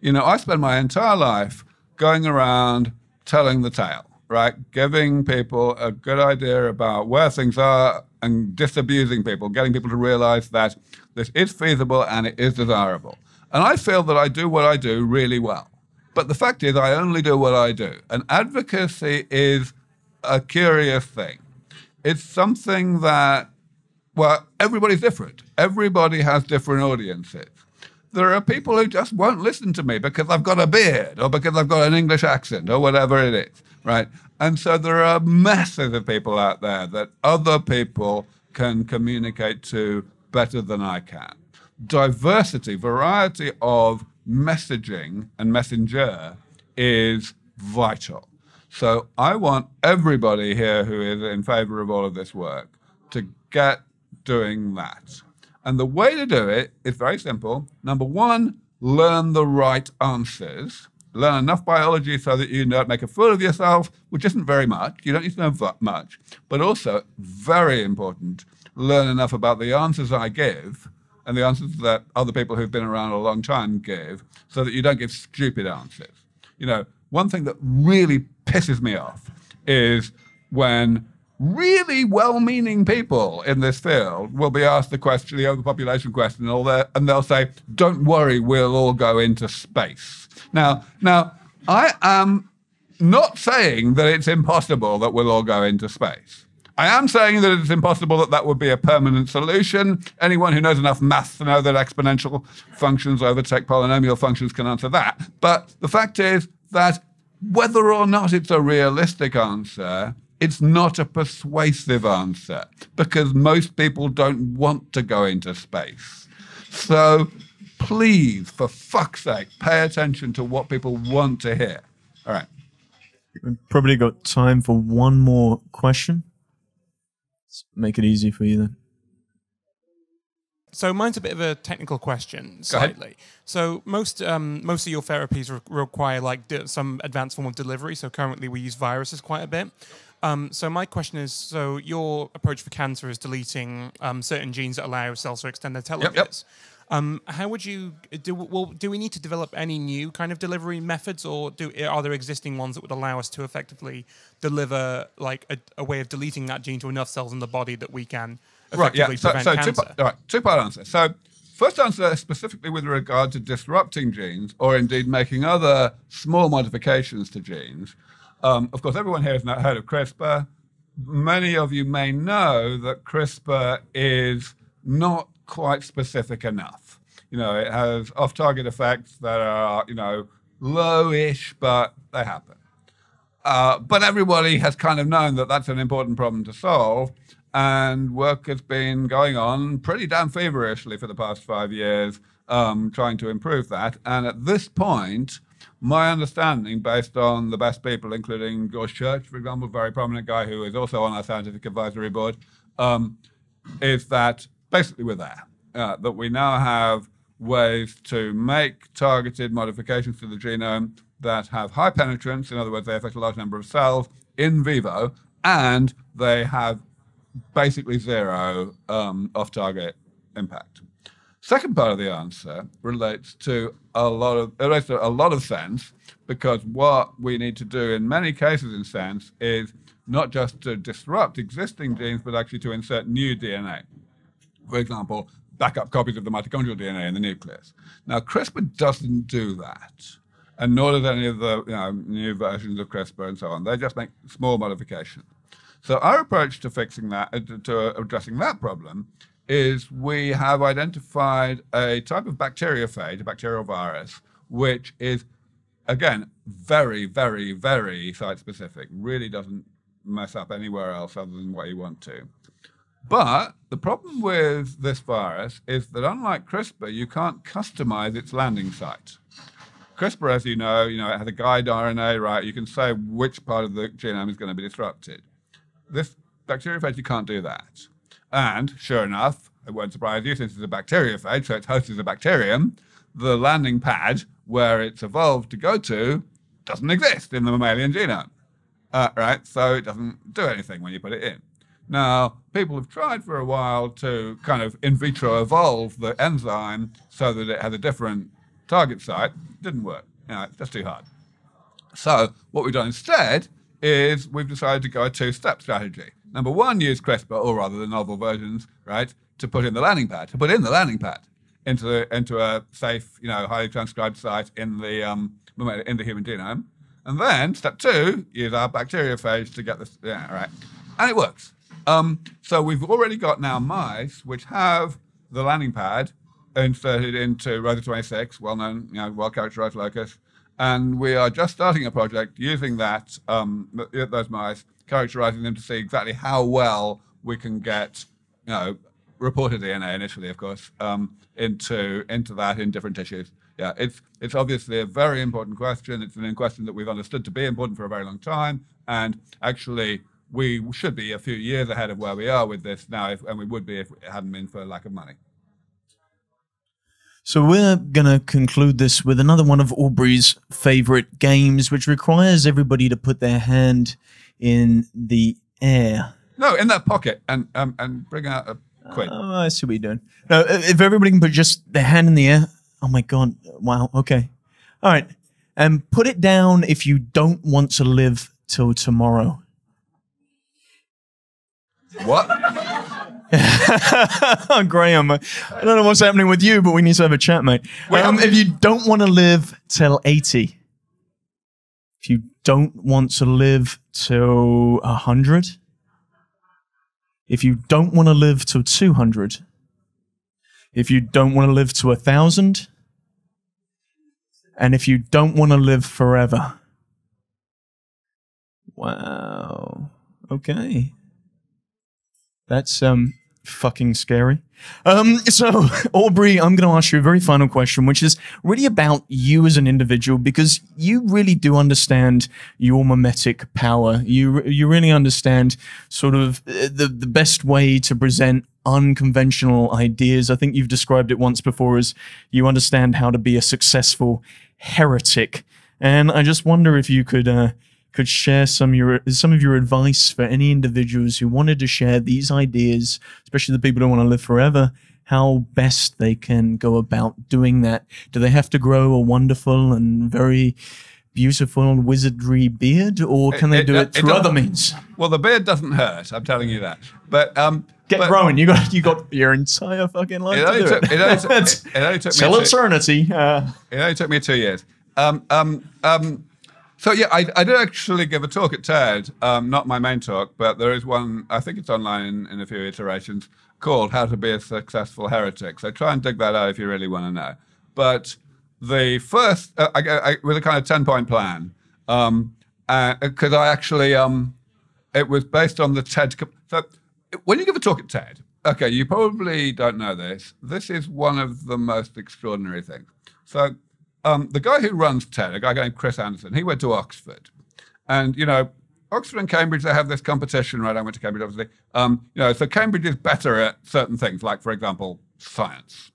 You know, I spend my entire life going around telling the tale, right? Giving people a good idea about where things are and disabusing people, getting people to realize that this is feasible and it is desirable. And I feel that I do what I do really well. But the fact is I only do what I do. And advocacy is a curious thing. It's something that, well, everybody's different. Everybody has different audiences. There are people who just won't listen to me because I've got a beard or because I've got an English accent or whatever it is, right? And so there are masses of people out there that other people can communicate to better than I can. Diversity, variety of messaging and messenger is vital. So I want everybody here who is in favor of all of this work to get doing that. And the way to do it is very simple. Number one, learn the right answers. Learn enough biology so that you don't make a fool of yourself, which isn't very much. You don't need to know much. But also, very important, learn enough about the answers I give and the answers that other people who've been around a long time give so that you don't give stupid answers. You know, one thing that really pisses me off is when really well-meaning people in this field will be asked the question, the overpopulation question, and all that, and they'll say, don't worry, we'll all go into space. Now, now, I am not saying that it's impossible that we'll all go into space. I am saying that it's impossible that that would be a permanent solution. Anyone who knows enough maths to know that exponential functions overtake polynomial functions can answer that. But the fact is that whether or not it's a realistic answer, it's not a persuasive answer because most people don't want to go into space. So please, for fuck's sake, pay attention to what people want to hear. All right. We've probably got time for one more question. Let's make it easy for you then. So mine's a bit of a technical question, slightly. So most um, most of your therapies re require like d some advanced form of delivery. So currently we use viruses quite a bit. Um, so my question is, so your approach for cancer is deleting um, certain genes that allow cells to extend their telomeres. Yep, yep. Um, how would you do? Well, do we need to develop any new kind of delivery methods, or do are there existing ones that would allow us to effectively deliver like a, a way of deleting that gene to enough cells in the body that we can? Right, yeah. So, so two, right, two-part answer. So first answer specifically with regard to disrupting genes or indeed making other small modifications to genes. Um, of course, everyone here has not heard of CRISPR. Many of you may know that CRISPR is not quite specific enough. You know, it has off-target effects that are, you know, low-ish, but they happen. Uh, but everybody has kind of known that that's an important problem to solve. And work has been going on pretty damn feverishly for the past five years, um, trying to improve that. And at this point, my understanding, based on the best people, including George Church, for example, a very prominent guy who is also on our scientific advisory board, um, is that basically we're there, uh, that we now have ways to make targeted modifications to the genome that have high penetrance, in other words, they affect a large number of cells in vivo, and they have basically zero um, off-target impact. Second part of the answer relates to a lot of it relates to a lot of S E N S, because what we need to do in many cases in S E N S is not just to disrupt existing genes, but actually to insert new D N A. For example, backup copies of the mitochondrial D N A in the nucleus. Now, CRISPR doesn't do that. and nor does any of the you know, new versions of CRISPR and so on. They just make small modifications. So our approach to fixing that, to addressing that problem, is we have identified a type of bacteriophage, a bacterial virus, which is, again, very, very, very site-specific, really doesn't mess up anywhere else other than what you want to. But the problem with this virus is that unlike CRISPR, you can't customize its landing site. CRISPR, as you know, you know, it has a guide R N A, right? You can say which part of the genome is going to be disrupted. This bacteriophage, you can't do that. And sure enough, it won't surprise you, since it's a bacteriophage, so its host is a bacterium, the landing pad where it's evolved to go to doesn't exist in the mammalian genome, uh, right? So it doesn't do anything when you put it in. Now, people have tried for a while to kind of in vitro evolve the enzyme so that it has a different target site. Didn't work. You know, it's just too hard. So what we've done instead is we've decided to go a two-step strategy. Number one, use CRISPR, or rather the novel versions, right, to put in the landing pad, to put in the landing pad into, the, into a safe, you know, highly transcribed site in the, um, in the human genome. And then, step two, use our bacteriophage to get this, yeah, right. And it works. Um, so we've already got now mice which have the landing pad inserted into Rosa twenty-six, well-known, you know, well-characterized locus, and we are just starting a project using that, um, those mice, characterizing them to see exactly how well we can get, you know, reporter D N A initially, of course, um, into into that in different tissues. Yeah, it's it's obviously a very important question. It's a question that we've understood to be important for a very long time, and actually, we should be a few years ahead of where we are with this now, if, and we would be if it hadn't been for lack of money. So we're going to conclude this with another one of Aubrey's favorite games, which requires everybody to put their hand in the air. No, in their pocket, and um, and bring out a quid. Oh, I see what you're doing. No, if everybody can put just their hand in the air. Oh, my God. Wow. Okay. All right. And put it down if you don't want to live till tomorrow. What? Graham, I don't know what's happening with you, but we need to have a chat, mate. Wait, um, if you don't want to live till eighty, if you don't want to live till one hundred, if you don't want to live till two hundred, if you don't want to live to one thousand, and if you don't want to live forever. Wow. Okay. That's um, fucking scary. Um, so, Aubrey, I'm going to ask you a very final question, which is really about you as an individual, because you really do understand your mimetic power. You you really understand sort of the, the best way to present unconventional ideas. I think you've described it once before as you understand how to be a successful heretic. And I just wonder if you could... Uh, could share some your some of your advice for any individuals who wanted to share these ideas, especially the people who want to live forever, how best they can go about doing that. Do they have to grow a wonderful and very beautiful wizardry beard, or can it, they do it, it through it other means? Well, the beard doesn't hurt, I'm telling you that. But um, get but, growing. You got you got your entire fucking life it to do took, it. It only took, it, it only took till me eternity. Two, uh, it only took me two years. Um um um. So, yeah, I, I did actually give a talk at TED, um, not my main talk, but there is one, I think it's online in, in a few iterations, called How to Be a Successful Heretic. So try and dig that out if you really want to know. But the first, uh, I, I, with a kind of ten-point plan, because um, uh, I actually, um, it was based on the TED. So when you give a talk at TED, okay, you probably don't know this. This is one of the most extraordinary things. So... Um, the guy who runs TED, a guy named Chris Anderson, he went to Oxford. And, you know, Oxford and Cambridge, they have this competition, right? I went to Cambridge, obviously. Um, you know, so Cambridge is better at certain things, like, for example, science.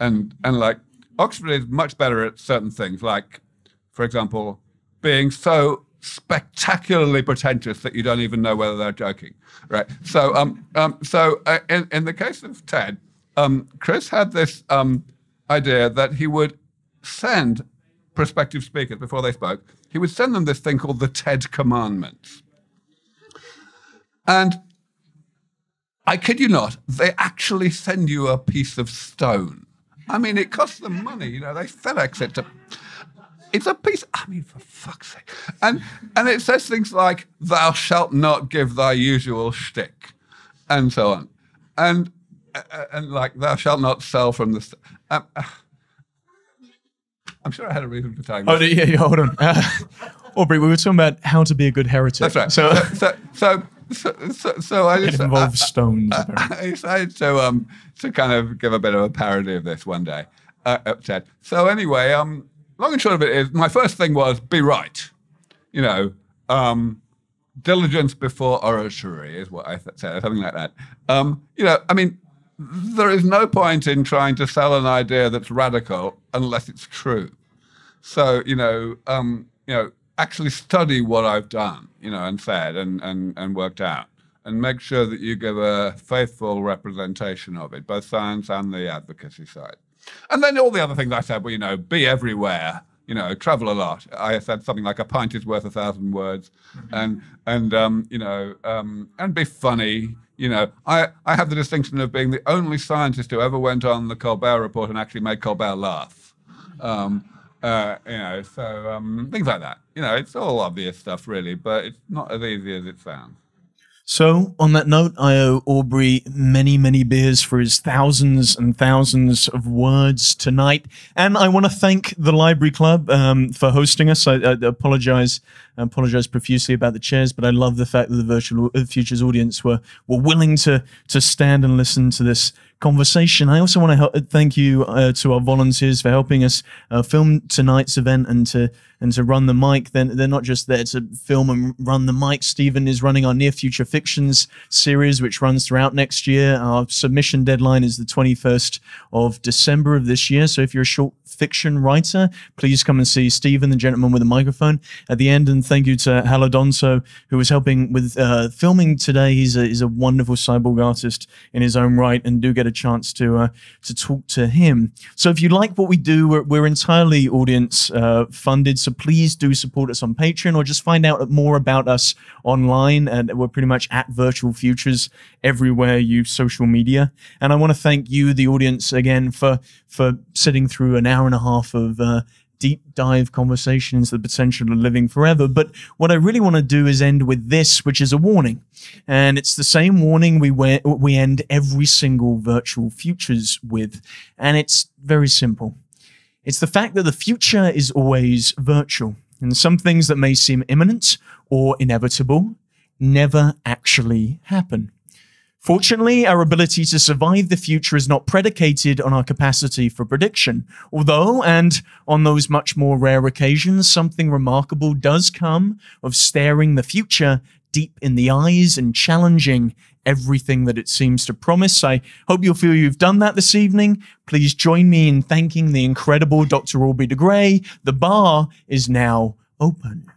And, and like, Oxford is much better at certain things, like, for example, being so spectacularly pretentious that you don't even know whether they're joking, right? So, um, um, so uh, in, in the case of TED, um, Chris had this um, idea that he would send prospective speakers, before they spoke, he would send them this thing called the TED Commandments. And I kid you not, they actually send you a piece of stone. I mean, it costs them money, you know, they FedEx it to... it's a piece, I mean, for fuck's sake. And, and it says things like, thou shalt not give thy usual shtick, and so on. And, and like, thou shalt not sell from the... St um, uh, I'm sure I had a reason for telling you. Oh, yeah, yeah, hold on. Uh, Aubrey, we were talking about how to be a good heretic. That's right. So, so, so, so, so, so I just... It involves I, stones, I, I decided to, um, to kind of give a bit of a parody of this one day. Uh, at TED. So anyway, um, long and short of it is, my first thing was, be right. You know, um, diligence before oratory is what I th said, something like that. Um, you know, I mean, there is no point in trying to sell an idea that's radical unless it's true. So, you know, um, you know, actually study what I've done, you know, and said and, and, and worked out, and make sure that you give a faithful representation of it, both science and the advocacy side. And then all the other things I said, well, you know, be everywhere, you know, travel a lot. I said something like a pint is worth a thousand words, and, and um, you know, um, and be funny. You know, I, I have the distinction of being the only scientist who ever went on the Colbert Report and actually made Colbert laugh. Um, uh, you know, so um, things like that. You know, it's all obvious stuff, really, but it's not as easy as it sounds. So, on that note, I owe Aubrey many, many beers for his thousands and thousands of words tonight. And I want to thank the Library Club um, for hosting us. I, I apologize I apologize profusely about the chairs, but I love the fact that the Virtual Futures audience were, were willing to, to stand and listen to this conversation. I also want to help, thank you uh, to our volunteers for helping us uh, film tonight's event and to and to run the mic. Then they're, they're not just there to film and run the mic. Stephen is running our Near Future Fictions series, which runs throughout next year. Our submission deadline is the twenty-first of December of this year. So if you're a short fiction writer, please come and see Stephen, the gentleman with the microphone, at the end. And thank you to Halodonso, who was helping with uh, filming today. He's a he's a wonderful cyborg artist in his own right, and do get a chance to uh, to talk to him. So if you like what we do, we're, we're entirely audience uh, funded, so please do support us on Patreon, or just find out more about us online. And we're pretty much at Virtual Futures everywhere you social media. And I want to thank you, the audience, again for for sitting through an hour and a half of uh, deep dive conversations, the potential of living forever. But what I really want to do is end with this, which is a warning. And it's the same warning we, wear, we end every single Virtual Futures with. And it's very simple. It's the fact that the future is always virtual. And some things that may seem imminent or inevitable never actually happen. Fortunately, our ability to survive the future is not predicated on our capacity for prediction. Although, and on those much more rare occasions, something remarkable does come of staring the future deep in the eyes and challenging everything that it seems to promise. I hope you'll feel you've done that this evening. Please join me in thanking the incredible Doctor Aubrey de Grey. The bar is now open.